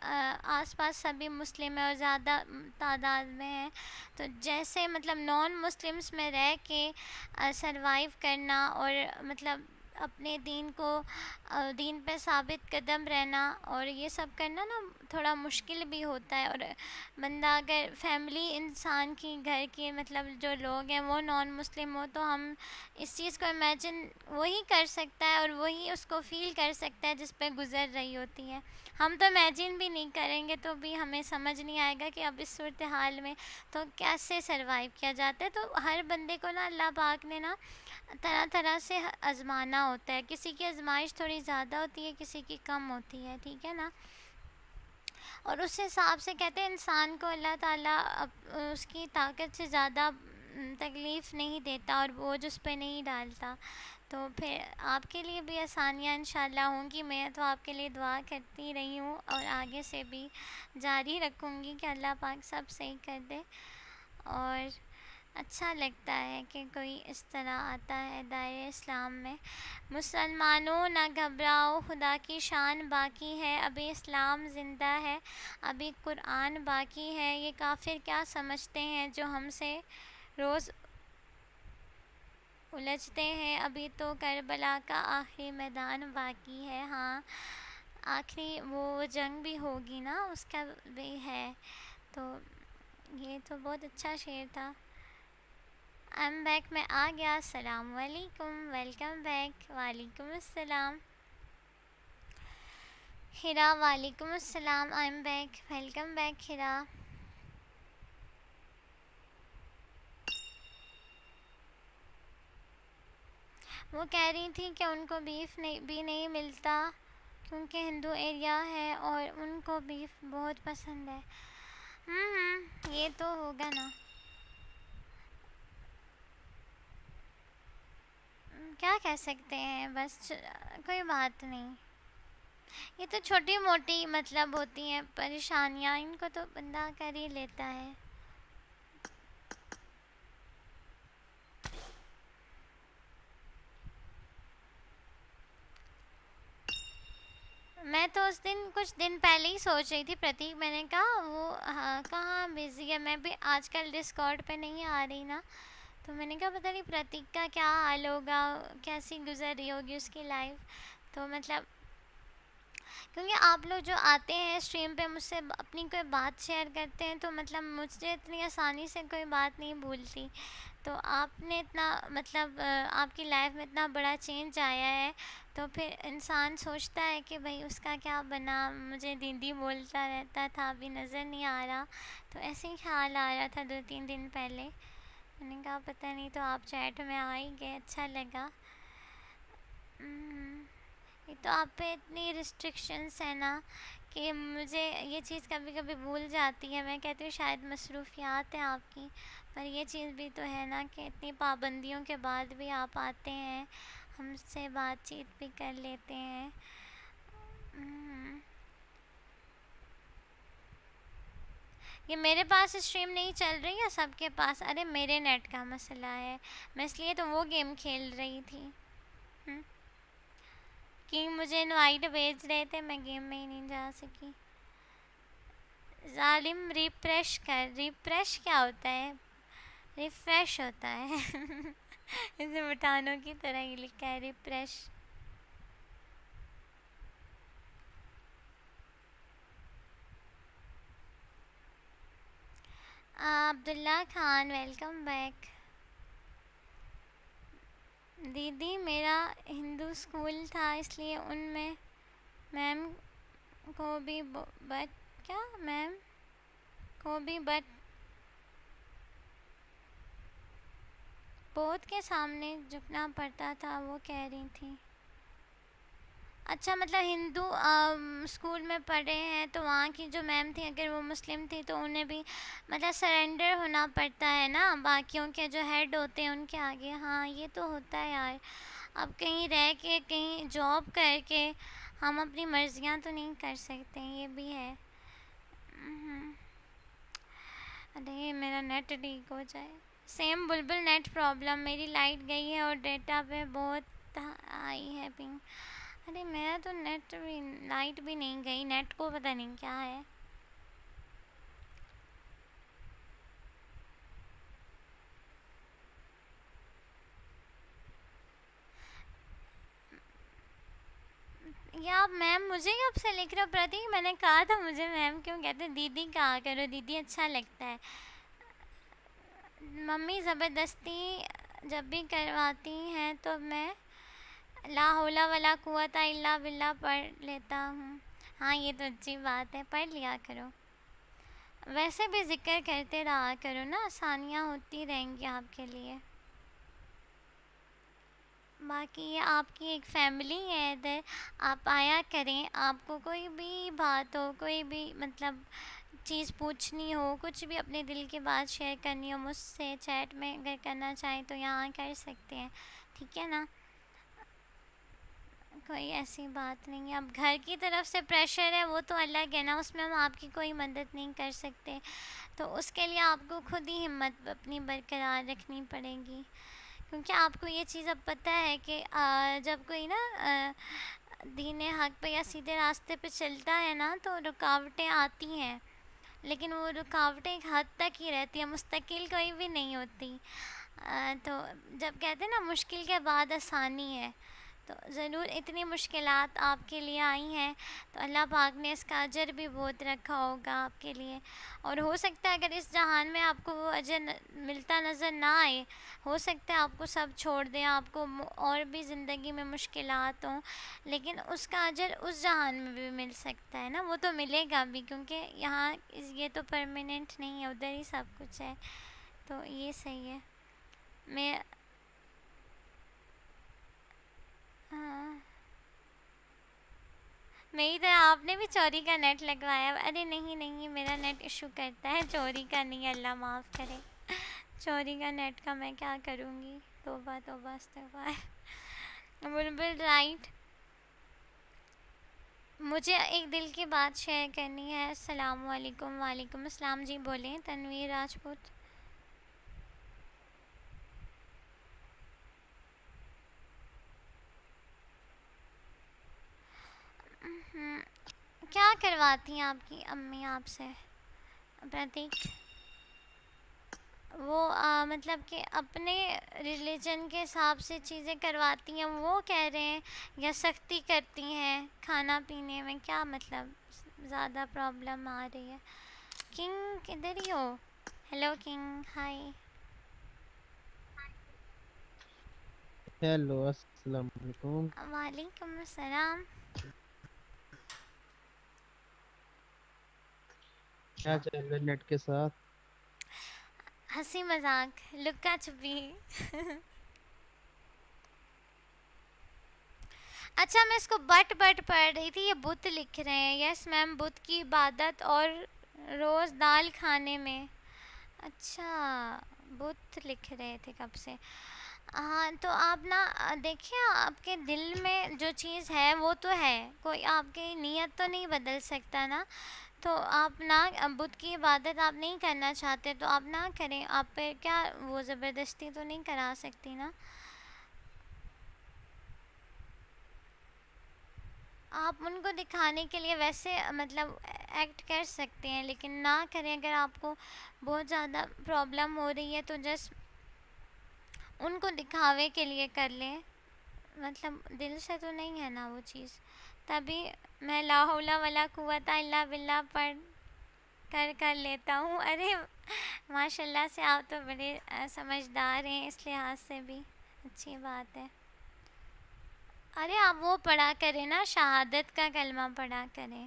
आसपास सभी मुस्लिम हैं और ज़्यादा तादाद में हैं। तो जैसे मतलब नॉन मुस्लिम्स में रह के सरवाइव करना और मतलब अपने दीन को दीन पे साबित कदम रहना और ये सब करना ना थोड़ा मुश्किल भी होता है। और बंदा अगर फैमिली इंसान की घर के मतलब जो लोग हैं वो नॉन मुस्लिम हो, तो हम इस चीज़ को इमेजिन वही कर सकता है और वही उसको फ़ील कर सकता है जिस पे गुज़र रही होती है। हम तो इमेजिन भी नहीं करेंगे, तो भी हमें समझ नहीं आएगा कि अब इस सूरत हाल में तो कैसे सरवाइव किया जाता है। तो हर बंदे को ना अल्लाह पाक ने ना तरह तरह से आजमाना होता है, किसी की आजमाइश थोड़ी ज़्यादा होती है, किसी की कम होती है, ठीक है ना। और उस हिसाब से कहते हैं इंसान को अल्लाह ताला उसकी ताकत से ज़्यादा तकलीफ़ नहीं देता और बोझ उस पर नहीं डालता। तो फिर आपके लिए भी आसानियाँ इंशाल्लाह होंगी। मैं तो आपके लिए दुआ करती रही हूँ और आगे से भी जारी रखूँगी कि अल्लाह पाक सब सही कर दे। और अच्छा लगता है कि कोई इस तरह आता है दायरे इस्लाम में। मुसलमानों ना घबराओ, खुदा की शान बाकी है, अभी इस्लाम ज़िंदा है, अभी कुरान बाकी है। ये काफिर क्या समझते हैं जो हमसे रोज़ उलझते हैं, अभी तो करबला का आखिरी मैदान बाकी है। हाँ, आखिरी वो जंग भी होगी ना, उसका भी है। तो ये तो बहुत अच्छा शेर था। आई एम बैक, मैं आ गया। अस्सलाम वालेकुम, वेलकम बैक। वालेकुम अस्सलाम हिरा, वालेकुम अस्सलाम। I am back, welcome back Hira. वो कह रही थी कि उनको बीफ नहीं भी नहीं मिलता क्योंकि हिंदू एरिया है और उनको बीफ बहुत पसंद है। हम्म, ये तो होगा ना। क्या कह सकते हैं, बस कोई बात नहीं। ये तो छोटी मोटी मतलब होती हैं परेशानियाँ, इनको तो बंदा कर ही लेता है। मैं तो उस दिन कुछ दिन पहले ही सोच रही थी प्रतीक, मैंने कहा वो हाँ, कहाँ बिजी है, मैं भी आजकल डिस्कॉर्ड पे नहीं आ रही ना। तो मैंने कहा पता नहीं प्रतीक का क्या हाल होगा, कैसी गुजर रही होगी उसकी लाइफ। तो मतलब क्योंकि आप लोग जो आते हैं स्ट्रीम पे मुझसे अपनी कोई बात शेयर करते हैं, तो मतलब मुझसे इतनी आसानी से कोई बात नहीं भूलती। तो आपने इतना मतलब आपकी लाइफ में इतना बड़ा चेंज आया है, तो फिर इंसान सोचता है कि भाई उसका क्या बना, मुझे दीदी बोलता रहता था, अभी नज़र नहीं आ रहा। तो ऐसे ही ख्याल आ रहा था दो तीन दिन पहले, मैंने कहा पता नहीं, तो आप चैट में आ ही गए, अच्छा लगा। ये तो आप पे इतनी रिस्ट्रिक्शंस है ना कि मुझे ये चीज़ कभी कभी भूल जाती है। मैं कहती हूँ शायद मसरूफियात हैं आपकी, पर ये चीज़ भी तो है ना कि इतनी पाबंदियों के बाद भी आप आते हैं, हमसे बातचीत भी कर लेते हैं। ये मेरे पास स्ट्रीम नहीं चल रही है सबके पास, अरे मेरे नेट का मसला है, मैं इसलिए तो वो गेम खेल रही थी कि मुझे इनवाइट भेज रहे थे, मैं गेम में ही नहीं जा सकी। जालिम रिफ्रेश कर, रिफ्रेश क्या होता है, रिफ्रेश होता है इसे बटानों की तरह ही लिखा है refresh. अब्दुल्ला खान, welcome back. दीदी मेरा हिंदू स्कूल था इसलिए उनमें मैम को भी बट क्या मैम को भी बट बोध के सामने झुकना पड़ता था, वो कह रही थी। अच्छा, मतलब हिंदू स्कूल में पढ़े हैं तो वहाँ की जो मैम थी अगर वो मुस्लिम थी तो उन्हें भी मतलब सरेंडर होना पड़ता है ना बाकियों के जो हेड होते हैं उनके आगे। हाँ, ये तो होता है यार। अब कहीं रह के, कहीं जॉब करके हम अपनी मर्जियाँ तो नहीं कर सकते, ये भी है। अरे मेरा नेट ठीक हो जाए। सेम बुलबुल, नेट प्रॉब्लम, मेरी लाइट गई है और डेटा पे बहुत आई है पिंग। अरे मेरा तो नेट भी, लाइट भी नहीं गई, नेट को पता नहीं क्या है। या मैम मुझे कब से लिख रहे हो प्रतीक, मैंने कहा था मुझे मैम क्यों कहते, दीदी कहा करो, दीदी अच्छा लगता है। मम्मी ज़बरदस्ती जब भी करवाती हैं तो मैं ला हौला वला कुव्वता इल्ला बिल्ला पढ़ लेता हूँ। हाँ ये तो अच्छी बात है, पढ़ लिया करो, वैसे भी जिक्र करते रहा करो ना, आसानियाँ होती रहेंगी आपके लिए। बाकी ये आपकी एक फैमिली है इधर, आप आया करें, आपको कोई भी बात हो, कोई भी मतलब चीज़ पूछनी हो, कुछ भी अपने दिल की बात शेयर करनी हो मुझसे चैट में अगर करना चाहें तो यहाँ कर सकते हैं, ठीक है ना, कोई ऐसी बात नहीं है। अब घर की तरफ से प्रेशर है वो तो अलग है ना, उसमें हम आपकी कोई मदद नहीं कर सकते, तो उसके लिए आपको खुद ही हिम्मत अपनी बरकरार रखनी पड़ेगी, क्योंकि आपको ये चीज़ अब पता है कि आ, जब कोई ना दीने हक पे या सीधे रास्ते पे चलता है ना तो रुकावटें आती हैं, लेकिन वो रुकावटें एक हद तक ही रहती है, मुस्तकिल कोई भी नहीं होती। आ, तो जब कहते हैं ना मुश्किल के बाद आसानी है, तो ज़रूर इतनी मुश्किलात आपके लिए आई हैं तो अल्लाह पाक ने इसका अजर भी बहुत रखा होगा आपके लिए, और हो सकता है अगर इस जहान में आपको वो अजर मिलता नज़र ना आए, हो सकता है आपको सब छोड़ दें, आपको और भी ज़िंदगी में मुश्किलात हों, लेकिन उसका अजर उस जहान में भी मिल सकता है ना, वो तो मिलेगा भी, क्योंकि यहाँ ये तो परमानेंट नहीं है, उधर ही सब कुछ है, तो ये सही है। मैं हाँ मेरी तरह आपने भी चोरी का नेट लगवाया? अरे नहीं नहीं, मेरा नेट इशू करता है, चोरी का नहीं, अल्लाह माफ़ करे, चोरी का नेट का मैं क्या करूँगी, तोबा तोबा इस्तगफार। बुलबुल राइट, मुझे एक दिल की बात शेयर करनी है। अस्सलाम वालेकुम। वालेकुम अस्सलाम जी, बोलें तनवीर राजपूत। क्या करवाती हैं आपकी अम्मी आपसे प्रतीक? वो आ, मतलब कि अपने रिलीजन के हिसाब से चीज़ें करवाती हैं वो कह रहे हैं, या सख्ती करती हैं खाना पीने में, क्या मतलब ज़्यादा प्रॉब्लम आ रही है? किंग किधर ही हो? हेलो किंग, हाय। हेलो अस्सलाम वालेकुम। वालेकुम अस्सलाम। क्या चल रहा है नेट के साथ? हंसी मजाक, लुक्का छुपी। अच्छा मैं इसको बट बट पढ़ रही थी, ये बुत लिख रहे हैं। यस मैम, बुत की इबादत और रोज़ दाल खाने में। अच्छा बुत लिख रहे थे कब से? हाँ तो आप ना देखिए, आपके दिल में जो चीज़ है वो तो है, कोई आपकी नीयत तो नहीं बदल सकता ना, तो आप ना बुत की इबादत आप नहीं करना चाहते तो आप ना करें, आप पे क्या वो ज़बरदस्ती तो नहीं करा सकती ना। आप उनको दिखाने के लिए वैसे मतलब एक्ट कर सकते हैं, लेकिन ना करें। अगर आपको बहुत ज़्यादा प्रॉब्लम हो रही है तो जस्ट उनको दिखावे के लिए कर लें, मतलब दिल से तो नहीं है ना वो चीज़, तभी मैं ला हौला वला कुव्वता इल्ला बिल्लाह पढ़ कर कर लेता हूँ। अरे माशाल्लाह से आप तो बड़े समझदार हैं, इस लिहाज से भी अच्छी बात है। अरे आप वो पढ़ा करें ना, शहादत का कलमा पढ़ा करें,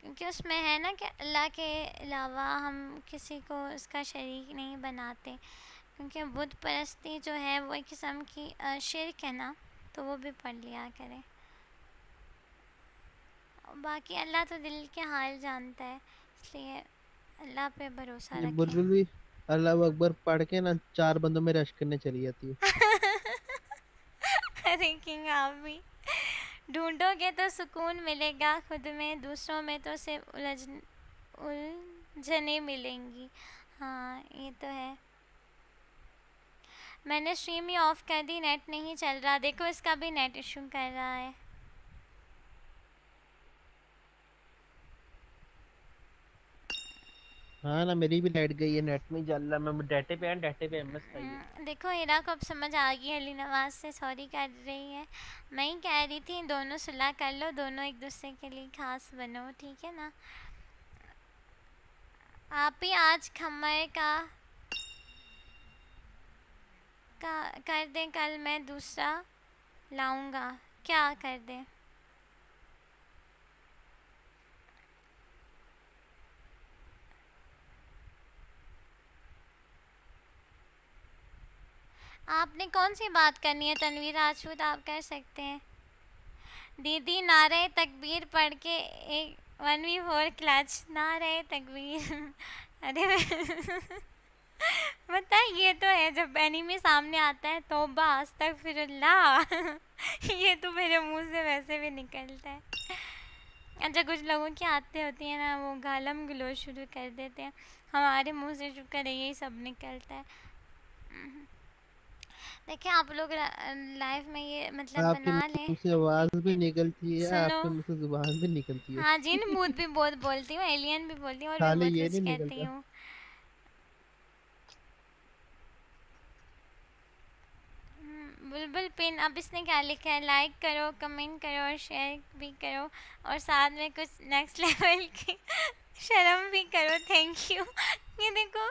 क्योंकि उसमें है ना कि अल्लाह के अलावा हम किसी को उसका शरीक नहीं बनाते, क्योंकि बुत परस्ती जो है वो एक किस्म की शिर्क है ना, तो वो भी पढ़ लिया करें। बाकी अल्लाह तो दिल के हाल जानता है, इसलिए अल्लाह पे भरोसा रखें। बुलबुल भी अल्लाह अकबर पढ़ के ना चार बंदों में रश करने चली जाती है। अरे किंग आप भी ढूंढोगे तो सुकून मिलेगा खुद में, दूसरों में तो सिर्फ उलझ उलझने मिलेंगी। हाँ ये तो है। मैंने स्ट्रीम ही ऑफ कर दी, नेट नहीं चल रहा। देखो इसका भी नेट इशू कर रहा है। हाँ ना मेरी भी लाइट गई है, नेट में जल रहा। मैं डाटे पे हूँ, डाटे पे एमएस आई है। देखो इरा को अब समझ आ गई है, नवाज से सॉरी कर रही है। मैं ही कह रही थी दोनों सुलह कर लो, दोनों एक दूसरे के लिए खास बनो, ठीक है ना। आप ही आज खम्मे का का कर दें, कल मैं दूसरा लाऊंगा। क्या कर दें? आपने कौन सी बात करनी है तनवीर राजपूत, आप कर सकते हैं। दीदी नारे तकबीर पढ़ के एक वन वी फोर क्लच, नारे तकबीर। अरे बता ये तो है जब एनिमी सामने आता है तौबा अस्तगफिरुल्लाह ये तो मेरे मुंह से वैसे भी निकलता है। अच्छा कुछ लोगों की आदतें होती हैं ना, वो गालम गलो शुरू कर देते हैं, हमारे मुंह से चुप कर यही सब निकलता है। देखिए आप लोग लाइफ में ये मतलब बना लें, आपसे आवाज भी निकलती है, आपके मुंह से जुबान भी निकलती है। हाँ जी ना, भूत भी बहुत बोलती हूँ, एलियन भी बोलती हूँ, और मैं ये नहीं कहती हूँ। बुलबुल पिन, अब इसने क्या लिखा है, लाइक करो, कमेंट करो और शेयर भी करो, और साथ में कुछ नेक्स्ट लेवल की शर्म भी करो। Thank you. ये देखो,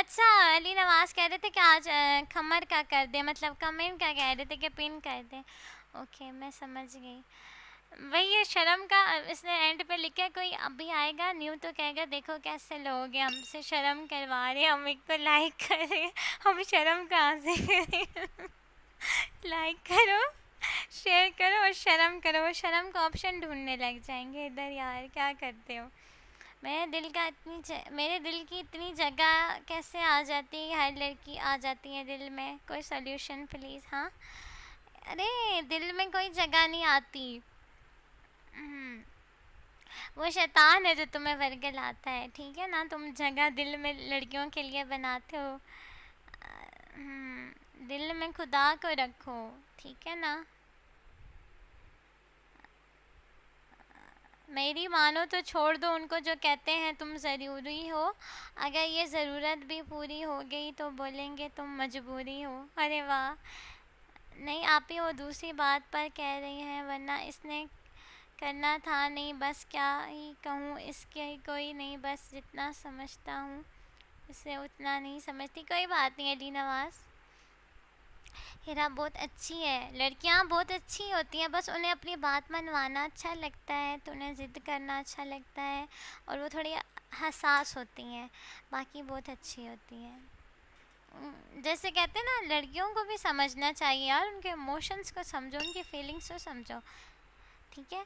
अच्छा अली नवाज कह रहे थे कि आज खमर का कर दे, मतलब कमेंट का कह रहे थे कि पिन कर दे। ओके मैं समझ गई। वही ये शर्म का इसने एंड पे लिखा है, कोई अभी आएगा न्यू तो कहेगा देखो कैसे लोग हैं हमसे शर्म करवा रहे हैं, हम एक तो लाइक करें, हम शर्म कहाँ से करें। लाइक करो, शेयर करो और शर्म करो, वो शर्म का ऑप्शन ढूंढने लग जाएंगे इधर। यार क्या करते हो, मेरे दिल का इतनी मेरे दिल की इतनी जगह कैसे आ जाती है, हर लड़की आ जाती है दिल में, कोई सॉल्यूशन प्लीज़। हाँ अरे दिल में कोई जगह नहीं आती, वो शैतान है जो तुम्हें वरगलाता है, ठीक है ना। तुम जगह दिल में लड़कियों के लिए बनाते हो, दिल में खुदा को रखो, ठीक है ना। मेरी मानो तो छोड़ दो उनको जो कहते हैं तुम ज़रूरी हो, अगर ये ज़रूरत भी पूरी हो गई तो बोलेंगे तुम मजबूरी हो। अरे वाह, नहीं आप ही वो दूसरी बात पर कह रही हैं, वरना इसने करना था नहीं। बस क्या ही कहूँ, इसके कोई नहीं, बस जितना समझता हूँ इससे उतना नहीं समझती। कोई बात नहीं अली नवाज़, हेरा बहुत अच्छी है, लड़कियां बहुत अच्छी होती हैं, बस उन्हें अपनी बात मनवाना अच्छा लगता है, तो उन्हें ज़िद करना अच्छा लगता है, और वो थोड़ी हसास होती हैं, बाकी बहुत अच्छी होती हैं। जैसे कहते हैं ना, लड़कियों को भी समझना चाहिए यार, उनके इमोशंस को समझो, उनकी फीलिंग्स को समझो, ठीक है।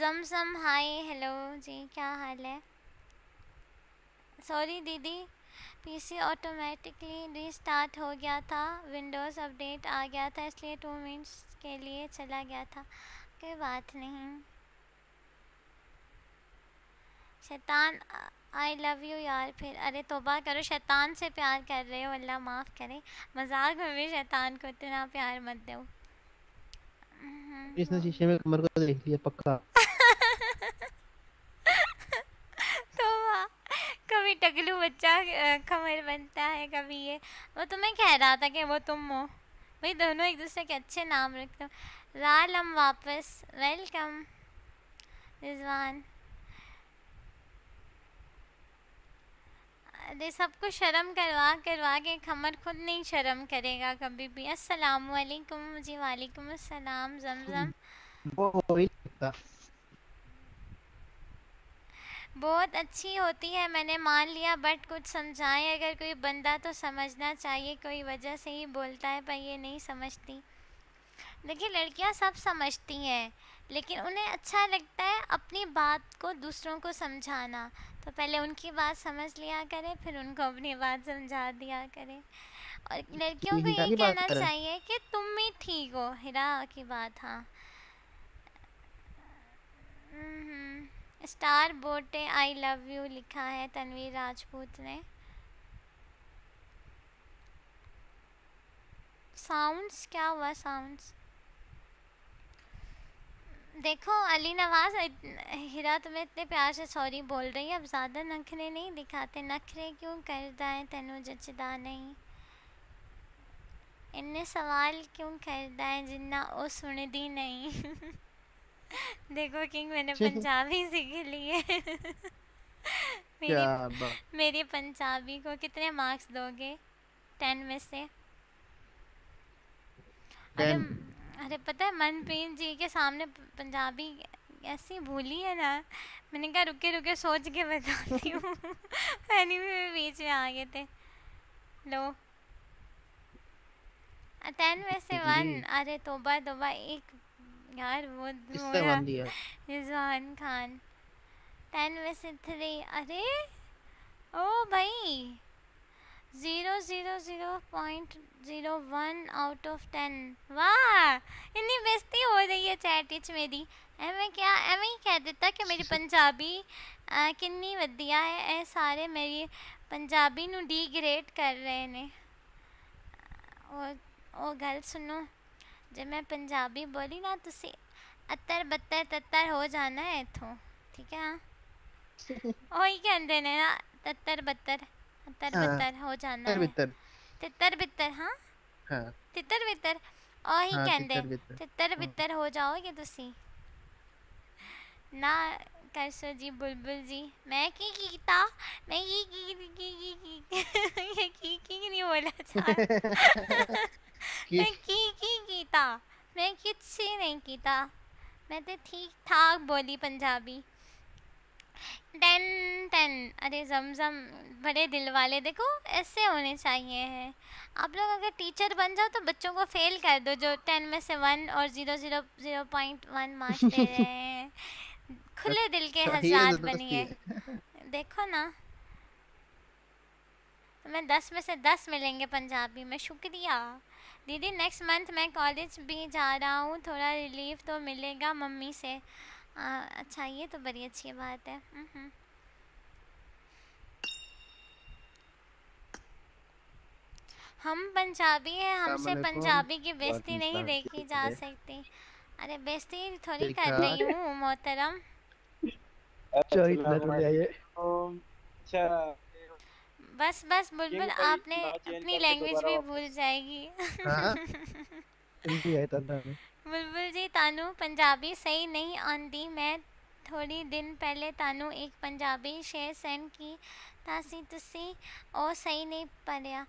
जमसम हाय, हेलो जी, क्या हाल है। सॉरी दीदी, पीसी ऑटोमेटिकली रीस्टार्ट हो गया था, विंडोज़ अपडेट आ गया था, इसलिए टू मिनट्स के लिए चला गया था। कोई बात नहीं शैतान, आई लव यू यार। फिर अरे तौबा करो, शैतान से प्यार कर रहे हो, अल्लाह माफ़ करे। मजाक में भी शैतान को इतना प्यार मत दो। इसने शीशे में कमर को देख लिया पक्का। कभी टगलू बच्चा खमर बनता है, कभी ये। वो तुम्हें कह रहा था कि वो तुम हो भाई, दोनों एक दूसरे के अच्छे नाम रखते हो। रालम वापस वेलकम रिजवान। अरे सबको शर्म करवा करवा के खमर खुद नहीं शर्म करेगा कभी भी। अस्सलाम वालेकुम जी, वालेकुम अस्सलाम जमजम। वो हो ही सकता, बहुत अच्छी होती है मैंने मान लिया, बट कुछ समझाएं अगर, कोई बंदा तो समझना चाहिए, कोई वजह से ही बोलता है पर ये नहीं समझती। देखिए लड़कियां सब समझती हैं, लेकिन उन्हें अच्छा लगता है अपनी बात को दूसरों को समझाना, तो पहले उनकी बात समझ लिया करें, फिर उनको अपनी बात समझा दिया करें। और लड़कियों को ये कहना चाहिए कि तुम ही ठीक हो, हिरा की बात। हाँ स्टार बोटे आई लव यू लिखा है तनवीर राजपूत ने। साउंड्स क्या हुआ, साउंड्स देखो अली नवाज, हिरा तुम्हें इतने प्यार से सॉरी बोल रही है, अब ज़्यादा नखरे नहीं दिखाते। नखरे क्यों करता है तनु जचदा नहीं, इन्हें सवाल क्यों करता है जिन्ना ओ सुनदी नहीं। देखो किंग, मैंने पंजाबी सीख ली है। मेरी, मेरी पंजाबी को कितने मार्क्स दोगे टेन में से। अरे अरे पता है मनप्रीत जी के सामने पंजाबी ऐसी भूली है ना, मैंने कहा रुके रुके सोच के बताती हूँ। एनिमी में बीच में आ गए थे। लो टेन में से वन। अरे तोबा तोबा, एक यार वो रिजवान खान। टेन में से थ्री। अरे ओ भाई zero zero zero point zero one out of ten. वाह इतनी बेइज्जती हो रही है चैट इच मेरी। एवं क्या एवं ही कह देता कि मेरी पंजाबी किन्नी वधिया है। ए सारे मेरी पंजाबी नू डिग्रेड कर रहे ने। और ओ गल सुनो, जब मैं पंजाबी बोली ना तुसी अत्तर बत्तर तत्तर हो जाना है इथों, ठीक है। ओ ही कहंदे ने ना, तत्तर बत्तर अत्तर बत्तर हो जाना है। तितर बितर। हाँ हां तितर बितर। ओ ही कहंदे तितर बितर हो जाओगे तुसी ना। कैसो जी बुलबुल जी, मैं की कीता मैं ये की की की ये की की नहीं बोला था। मैं की की कीता, मैं कुछ नहीं कीता, मैं तो ठीक ठाक बोली पंजाबी। Ten ten. अरे जमजम बड़े दिल वाले, देखो ऐसे होने चाहिए हैं आप लोग। अगर टीचर बन जाओ तो बच्चों को फेल कर दो जो टेन में से वन और zero zero zero point one marks दे रहे हैं। खुले दिल के हजरात बनिए। देखो ना मैं दस में से दस मिलेंगे पंजाबी में। शुक्रिया दीदी। नेक्स्ट मंथ मैं कॉलेज भी जा रहा हूँ, थोड़ा रिलीफ तो मिलेगा मम्मी से। आ, अच्छा ये तो बड़ी अच्छी बात है। हम पंजाबी हैं, हमसे पंजाबी की बेइज्जती नहीं देखी जा सकती। अरे बेइज्जती थोड़ी कर रही हूँ मोहतरम। बस बस बुलबुल आपने अपनी लैंग्वेज भी भूल जाएगी। बुलबुल जी तानू पंजाबी सही नहीं आंदी। मैं थोड़ी दिन पहले तानू एक पंजाबी शेयर सेंड की तासी तुसी ओ सही नहीं पढ़िया।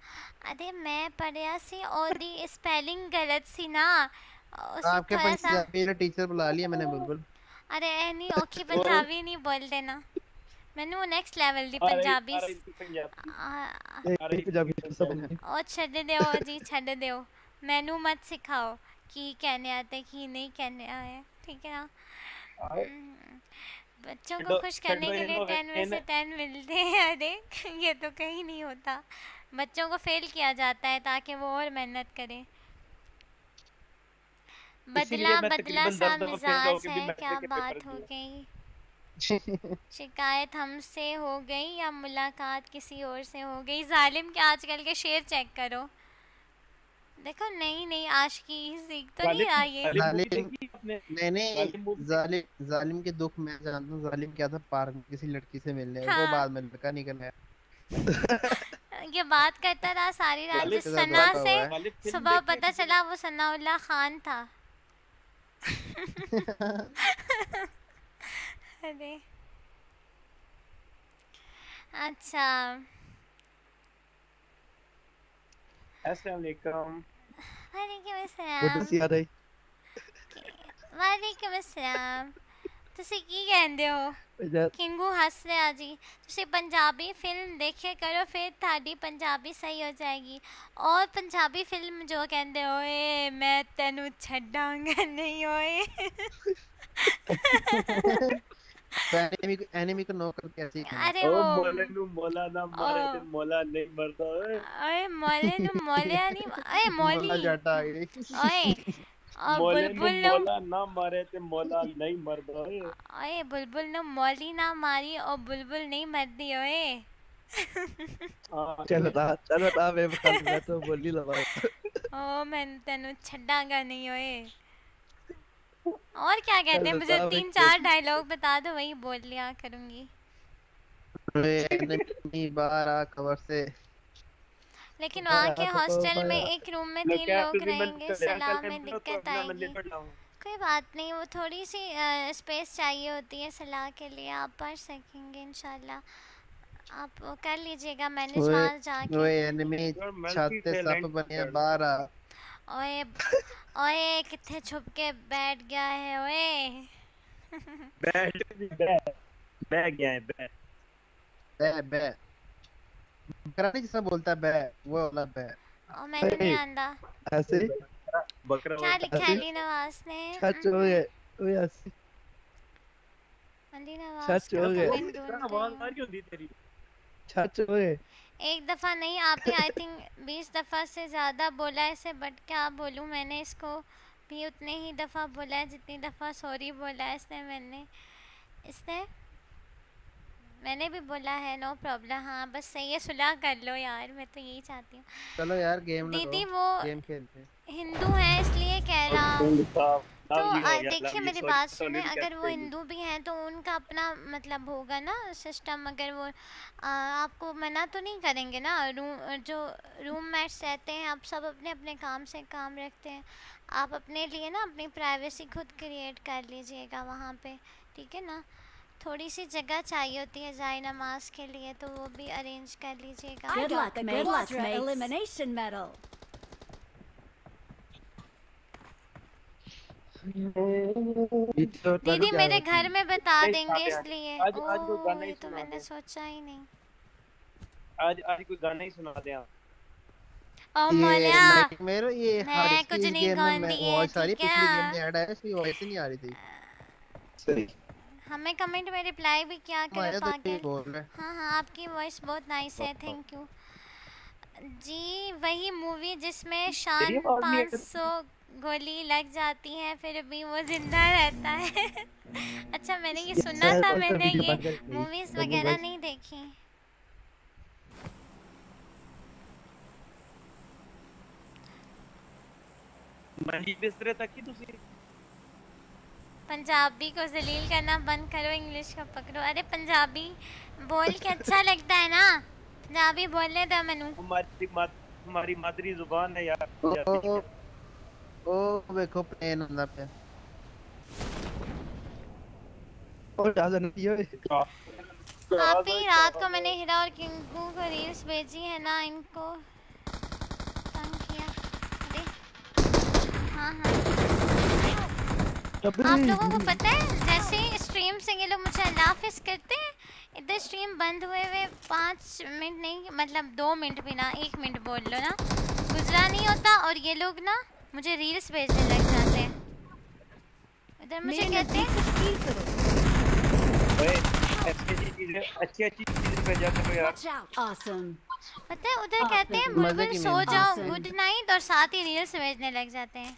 अरे मैं पढ़िया सी और दी स्पेलिंग गलत सी ना। आपके पंजाबी टीचर बुला लिया मैंने बुलबुल। अरे नहीं ओखी पंजाबी नहीं बोल देना। मैनू नेक्स्ट लेवल दी पंजाबी। ओ छड़ दे ओ जी छड़ दे, मैनू मत सिखाओ कि कहने आते कि नहीं कहने आए, ठीक है ना। बच्चों को खुश करने के लिए टेन में से टेन मिलते हैं। अरे ये तो कहीं नहीं होता। बच्चों को फेल किया जाता है ताकि वो और मेहनत करें। बदला बदला सा मिजाज है, क्या बात हो गई। शिकायत हमसे हो गई या मुलाकात किसी और से हो गई। जालिम के आजकल के शेर चेक करो। देखो नहीं नहीं आशिकी सीख तो नहीं आई है। नहीं नहीं जालिम जालिम के दुख मैं जानता हूँ। जालिम क्या था, पार्क में किसी लड़की से मिलने, वो बाद में लड़का नहीं करना है। ये बात करता रहा सारी रात जिस सना से, सुबह पता चला वो सनाउल्ला खान था। अरे अच्छा अस्सलाम वालेकुम। वालेकुम अस्सलाम। तुसी आ रही? वालेकुम अस्सलाम। तुसी की कहंदे हो किंगू हंस रहा जी। तुसी पंजाबी फिल्म देखे करो फिर थाड़ी पंजाबी सही हो जाएगी। और पंजाबी फिल्म जो कहंदे ओए मैं तेनू छड्डांगा नहीं ओए। एनिमी को एनिमी को नॉक करके ऐसे ही। अरे वो मोले नु मोला ना मारे ते मोला नहीं मरता ओए। ओए मोले नु मोले नहीं ओए मोली मोला जाटा आई ओए। बुलबुल बुल मोला ना मारे ते मोला नहीं मरदा ओए। ओए बुलबुल ने मोली ना मारी और बुलबुल नहीं मरदी ओए। चल ता चल ता वे बता तो बोली लवा। ओ मैं तेनु छड्डांगा नहीं ओए। और क्या कहते हैं, मुझे तीन चार डायलॉग बता दो वही बोल लिया करूंगी। इतनी बार आ खबर से। लेकिन वहाँ के हॉस्टल में एक रूम में तीन लोग रहेंगे, सलाह में दिक्कत आएगी। कोई बात नहीं, वो थोड़ी सी स्पेस चाहिए होती है सलाह के लिए। आप पढ़ सकेंगे इंशाल्लाह, आप कर लीजिएगा मैनेज वहाँ जाके। वो एनिमी छाते सांप बने बारा। ओए ओए कितने छुप के बैठ गया है ओए। बैठ बैठ बैठ गया है बैठ बैठ बैठ। कराने जैसा बोलता है बे, वो वाला बे। ओ मैं तो नहीं आंदा ऐसे बकरा क्या लिखा ली नवाज ने सच हो गए ओ यस मंदी नवाज सच हो गए आवाज मार क्यों दी तेरी सच हो गए एक दफा नहीं आपने आई थिंक बीस दफा से ज्यादा बोला है इसे बट क्या बोलूं मैंने इसको भी उतने ही दफा बोला है जितनी दफा सॉरी बोला है इसने मैंने इसने मैंने भी बोला है नो प्रॉब्लम हाँ बस सही है सुलह कर लो यार मैं तो यही चाहती हूँ चलो यार गेम दीदी वो गेम खेलते हैं हिंदू है इसलिए कह रहा हूँ तो देखिए मेरी बात सुने अगर वो हिंदू भी हैं तो उनका अपना मतलब होगा ना सिस्टम अगर वो आ, आपको मना तो नहीं करेंगे ना रूम जो रूम मेट्स रहते हैं आप सब अपने अपने काम से काम रखते हैं आप अपने लिए ना अपनी प्राइवेसी खुद क्रिएट कर लीजिएगा वहाँ पर ठीक है ना थोड़ी सी जगह चाहिए होती है जाय नमाज के लिए तो वो भी अरेंज कर लीजिएगा दीदी मेरे घर में बता देंगे इसलिए आज, आज कोई गाना ही तो मैंने सोचा ही नहीं आज आज कोई गाना ही सुना दे आप ओ मौला मेरे ये मैं कुछ नहीं गान दिए बहुत सारी पिछली गेम में ऐड आया इसलिए वॉइस नहीं आ रही थी सही हमें कमेंट में रिप्लाई भी क्या करो पागल हाँ हाँ आपकी वॉइस बहुत नाइस है थैंक यू जी वही मूवी जिसमें शान पाँच सौ गोली लग जाती है फिर भी वो जिंदा रहता है अच्छा मैंने ये सुना था मैंने ये मूवीज वगैरह नहीं देखी पंजाबी को जलील करना बंद करो इंग्लिश को पकड़ो अरे पंजाबी बोल के अच्छा लगता है ना पंजाबी बोलने दो मनु हमारी हमारी मादरी जुबान है यार ओ देखो प्लेन होना पे और ज्यादा नहीं है आप ही रात को मैंने हिरा और किंगू को रील्स भेजी है ना इनको तंग किया अरे हाँ हाँ आप लोगों को पता है जैसे स्ट्रीम से ये लोग मुझे अल्लाह हाफिज़ करते हैं इधर स्ट्रीम बंद हुए हुए पाँच मिनट नहीं मतलब दो मिनट भी ना एक मिनट बोल लो ना गुजरा नहीं होता और ये लोग ना मुझे रील्स भेजने लग जाते हैं इधर मुझे कहते हैं पता है उधर कहते हैं बुलबुल सो जाओ गुड नाइट और साथ ही रील्स भेजने लग जाते हैं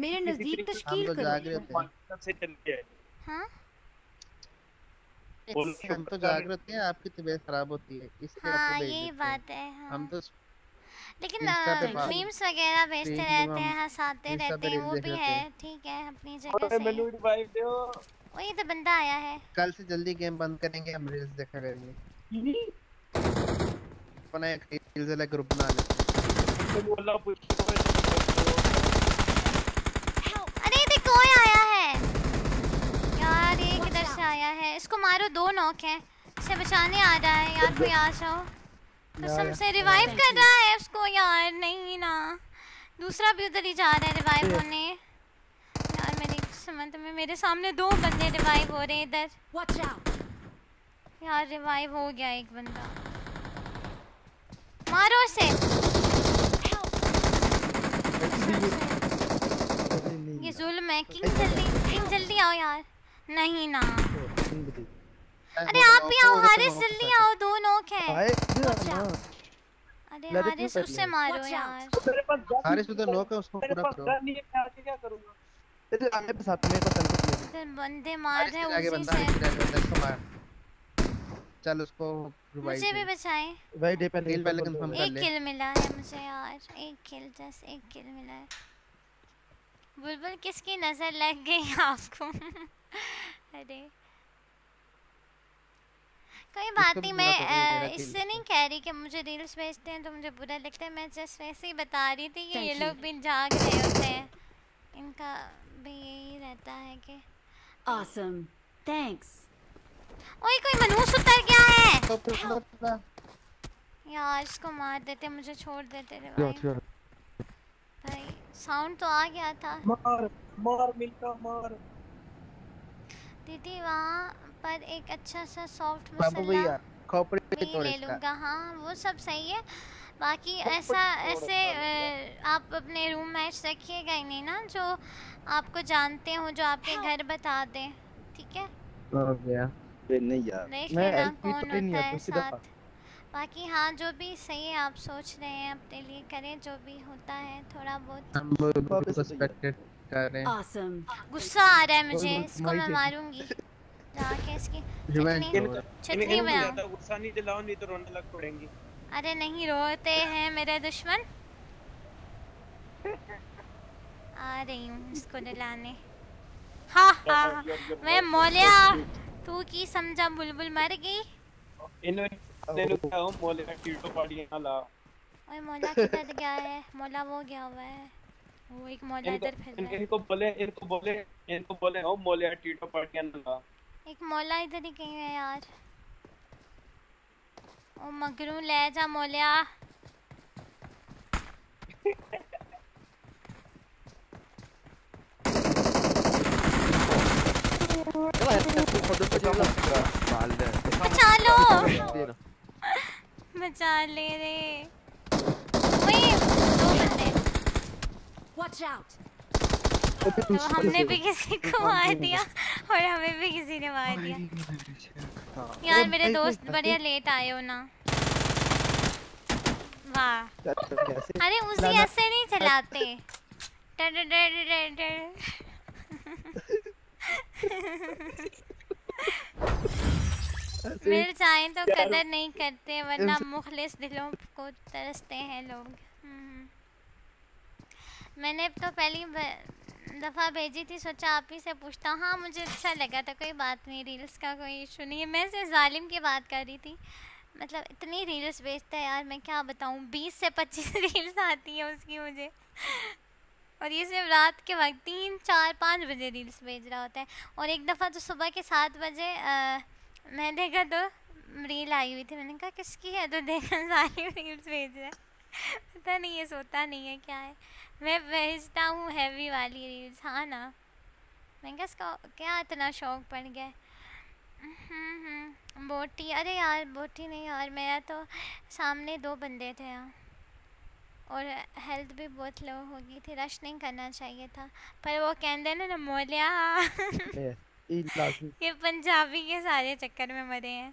मेरे नजदीक तश्कील करो हाँ? हम तो जागरूक हैं आपकी तबीयत खराब होती है इसलिए हाँ यही बात है हाँ। हम तो लेकिन मीम्स वगैरह भेजते रहते हैं हंसाते रहते हैं वो भी है ठीक है अपनी जगह से वो ये तो बंदा आया है कल से जल्दी गेम बंद करेंगे हम रील्स देखा करेंगे अपना एक रील्स वाला ग्रुप बना लें अरे देखो आया है यार ये किधर से आया है इसको मारो दो नॉक है इसे बचाने आ रहा है यार कोई आ जाओ कसम से रिवाइव कर रहा है उसको यार नहीं ना दूसरा भी उधर ही जा रहा है रिवाइव होने यार मेरी समझ में मेरे सामने दो बंदे रिवाइव हो रहे हैं इधर यार रिवाइव हो गया एक बंदा मारो इसे ये जुल्म है किंग जल्दी किंग जल्दी आओ यार नहीं ना अरे आप भी आओ हारिस जल्दी आओ दो नॉक है अरे हारिस उससे मारो यार हारिस उधर नॉक है उसको पूरा करो क्या करूंगा इधर आने पे साथ में को बंदे मार रहे हैं उसी से चल उसको मुझे भी बचाएं भाई डे पे रील पहले कंफर्म कर ले एक किल मिला है मुझे यार एक किल जस्ट एक किल मिला है बुलबुल किसकी नजर लग गई आपको अरे कोई बात नहीं मैं इससे नहीं कह रही कि मुझे रील्स भेजते हैं तो मुझे बुरा लगता है मैं जस्ट वैसे ही बता रही थी कि ये लोग भी जाग रहे होते हैं इनका भी यही रहता है कि ऑसम थैंक्स ओए कोई मनुष्य उतर गया है तो तो यार इसको मार देते मुझे छोड़ देते रे भाई भाई साउंड तो आ गया था मार मार मिलका मार दीदी वहाँ पर एक अच्छा सा सॉफ्ट मसाला खोपड़ी ले लूँगा। हाँ वो सब सही है, बाकी ऐसा ऐसे आप अपने रूम मैच रखिएगा ही नहीं ना, जो आपको जानते हो, जो आपके घर बता दें, ठीक है? हो गया नहीं यार, देख लेना कौन होता है साथ। बाकी हाँ जो भी सही है आप सोच रहे हैं अपने लिए करें, जो भी होता है थोड़ा बहुत। गुस्सा आ रहा है मुझे, इसको मैं मारूंगी जाके, इसकी छतरी में। गुस्सा नहीं दिलाओ नहीं तो रोने लग पड़ेंगी। अरे नहीं रोते हैं मेरे दुश्मन। आ रही हूँ इसको दिलाने। हाँ हाँ मैं मोलिया तू की समझा, बुलबुल मर गई। ओए मोला किधर गया है? मोला वो गया हुआ है, वो एक मोला इधर फैल रहा है। इनको बोले इनको बोले इनको बोले ओ मोलिया टीटो पार्टी ना ला। एक मोला इधर ही कहीं है यार। ओ मगरू ले जा मोलिया। बचा लो, बचा ले रे। वही दो बंदे। Watch out. तो हमने भी किसी को मार दिया और हमें भी किसी ने मार दिया। यार मेरे दोस्त बढ़िया लेट आए हो ना। वाह। अरे उसी ऐसे नहीं चलाते। डर डर डर डर। मिल जाए तो कदर नहीं करते, वरना मुखलिस दिलों को तरसते हैं लोग। मैंने तो पहली दफ़ा भेजी थी, सोचा आप ही से पूछता। हाँ मुझे अच्छा लगा था, कोई बात नहीं, रील्स का कोई इशू नहीं है। मैं सिर्फ जालिम की बात कर रही थी, मतलब इतनी रील्स भेजता है यार, मैं क्या बताऊँ। बीस से पच्चीस रील्स आती है उसकी मुझे, और ये सिर्फ रात के वक्त तीन चार पाँच बजे रील्स भेज रहा होता है। और एक दफ़ा तो सुबह के सात बजे आ, मैं देखा तो रील आई हुई थी, मैंने कहा किसकी है, तो देखा जालिम रील्स भेज रहा है। पता नहीं ये सोता नहीं है क्या है। मैं भेजता हूँ हैवी वाली रील्स। हाँ ना, मैं क्या इसका क्या इतना शौक पड़ गया है। बोटी, अरे यार बोटी नहीं यार, मेरा तो सामने दो बंदे थे यार, और हेल्थ भी बहुत लो हो गई थी, रश नहीं करना चाहिए था। पर वो कहते ना ना मोलिया ये पंजाबी के सारे चक्कर में मरे हैं।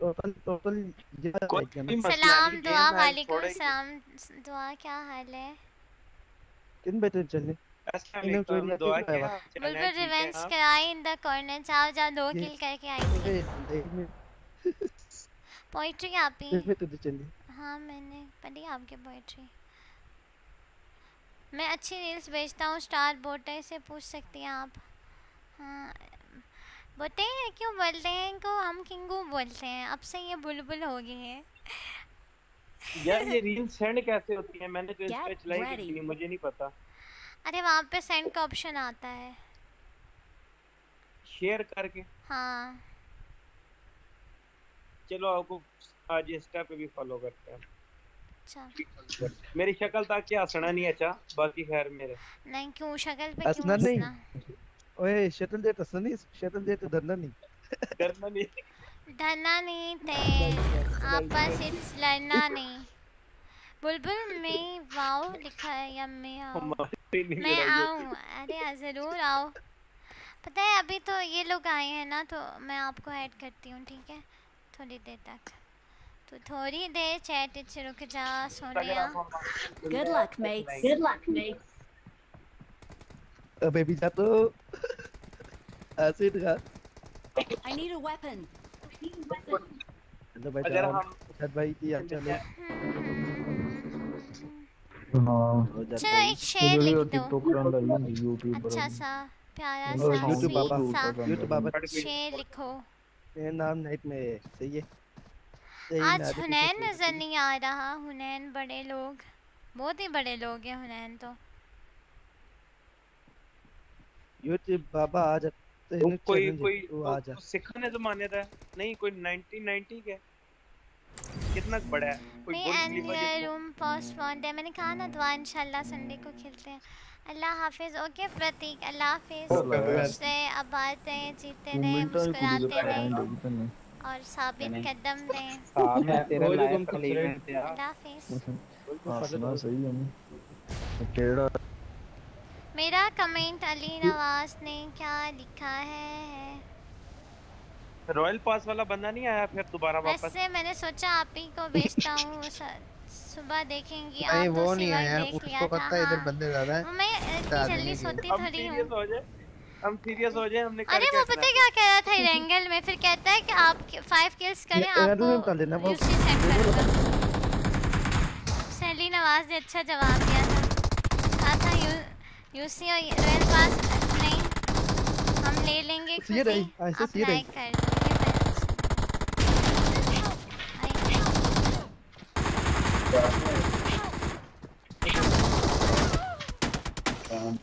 टोटल टोटल सलाम दुआ, वालेकुम सलाम दुआ, क्या हाल है? किन बेटे चले दुआ क्या? बुलबुल रिवेंज कराई इन द कॉर्नर। जाओ जाओ, दो किल करके आई। पोइट्री आप ही? हाँ मैंने पढ़ी आपकी पोइट्री। मैं अच्छी रील्स भेजता हूँ, स्टार बोटे से पूछ सकती हैं आप। हाँ बोलते हैं, क्यों बोलते हैं इनको? हम किंगू बोलते हैं, अब से ये बुलबुल हो गई है। यार ये रील सेंड कैसे होती है? मैंने तो इस पे चलाई थी, मुझे नहीं पता। अरे वहाँ पे सेंड का ऑप्शन आता है, शेयर करके। हाँ चलो आपको आज इंस्टा पे भी फॉलो करते हैं। अच्छा मेरी शक्ल तक क्या हंसना नहीं? अच्छा बाकी खैर मेरे नहीं, क्यों शक्ल पे क्यों हंसना? ओए शटल देता सनी, शटल देता डरना नहीं, डरना नहीं, डरना नहीं थे आपस इट्स लड़ना नहीं। बुलबुल में वाओ लिखा है या मैं आऊं? मैं आऊं, अरे जरूर आओ। पता है अभी तो ये लोग आए हैं ना, तो मैं आपको ऐड करती हूँ, ठीक है? थोड़ी देर तक, तो थोड़ी देर चैट से रुक जा Sonia. Good luck mate, good luck mate. अबे भी जा तो ऐसे ही था। I need a weapon. अगर हम शायद भाई की अच्छा ले। चलो एक शेयर लिख दो। अच्छा सा प्यारा सा स्वीट सा शेयर लिखो। मेरा नाम नाइट में सही है। आज हुनैन नजर नहीं आ रहा। हुनैन बड़े लोग, बहुत ही बड़े लोग हैं हुनैन तो। YouTube बाबा आ जाते हैं, कोई कोई आ जा। सिखाने जमाने का नहीं, कोई नाइनटीन नाइंटी के कितना बड़ा है कोई। मैं रूम पोस्टपोन है, मैंने कहा ना दुआ इंशाल्लाह संडे को खेलते हैं। अल्लाह हाफिज। ओके प्रतीक, अल्लाह हाफिज। खुश रहे, आबाद रहे, जीते रहे, मुस्कुराते रहे। और साबित कदम ने सामने तेरा लाइव खलील में तेरा लाफिस आसना सही है ना केड़ा मेरा कमेंट अली नवाज ने क्या लिखा है। रॉयल पास वाला बंदा नहीं आया फिर दोबारा वापस। वैसे मैंने सोचा आप ही को भेजता हूँ सुबह देखेंगी आप तो सिवाय देख लिया था। इधर बंदे ज़्यादा हैं मैं इतनी जल्दी सोती थोड़ी हूँ। हम सीरियस हो जाए हमने। अरे वो पता क्या कह रहा था रैंगल में फिर कहता है कि आप फाइव किल्स करें आपको यूसी सेट कर। सैली नवाज ने अच्छा जवाब दिया था कहा था यू, यूसी और रॉयल पास नहीं हम ले लेंगे खुद ही आप लाइक कर देंगे।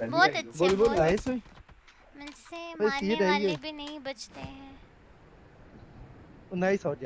बहुत अच्छे बुलबुल आइस मुझसे मारने वाले भी नहीं बचते हैं। उन्नीस हो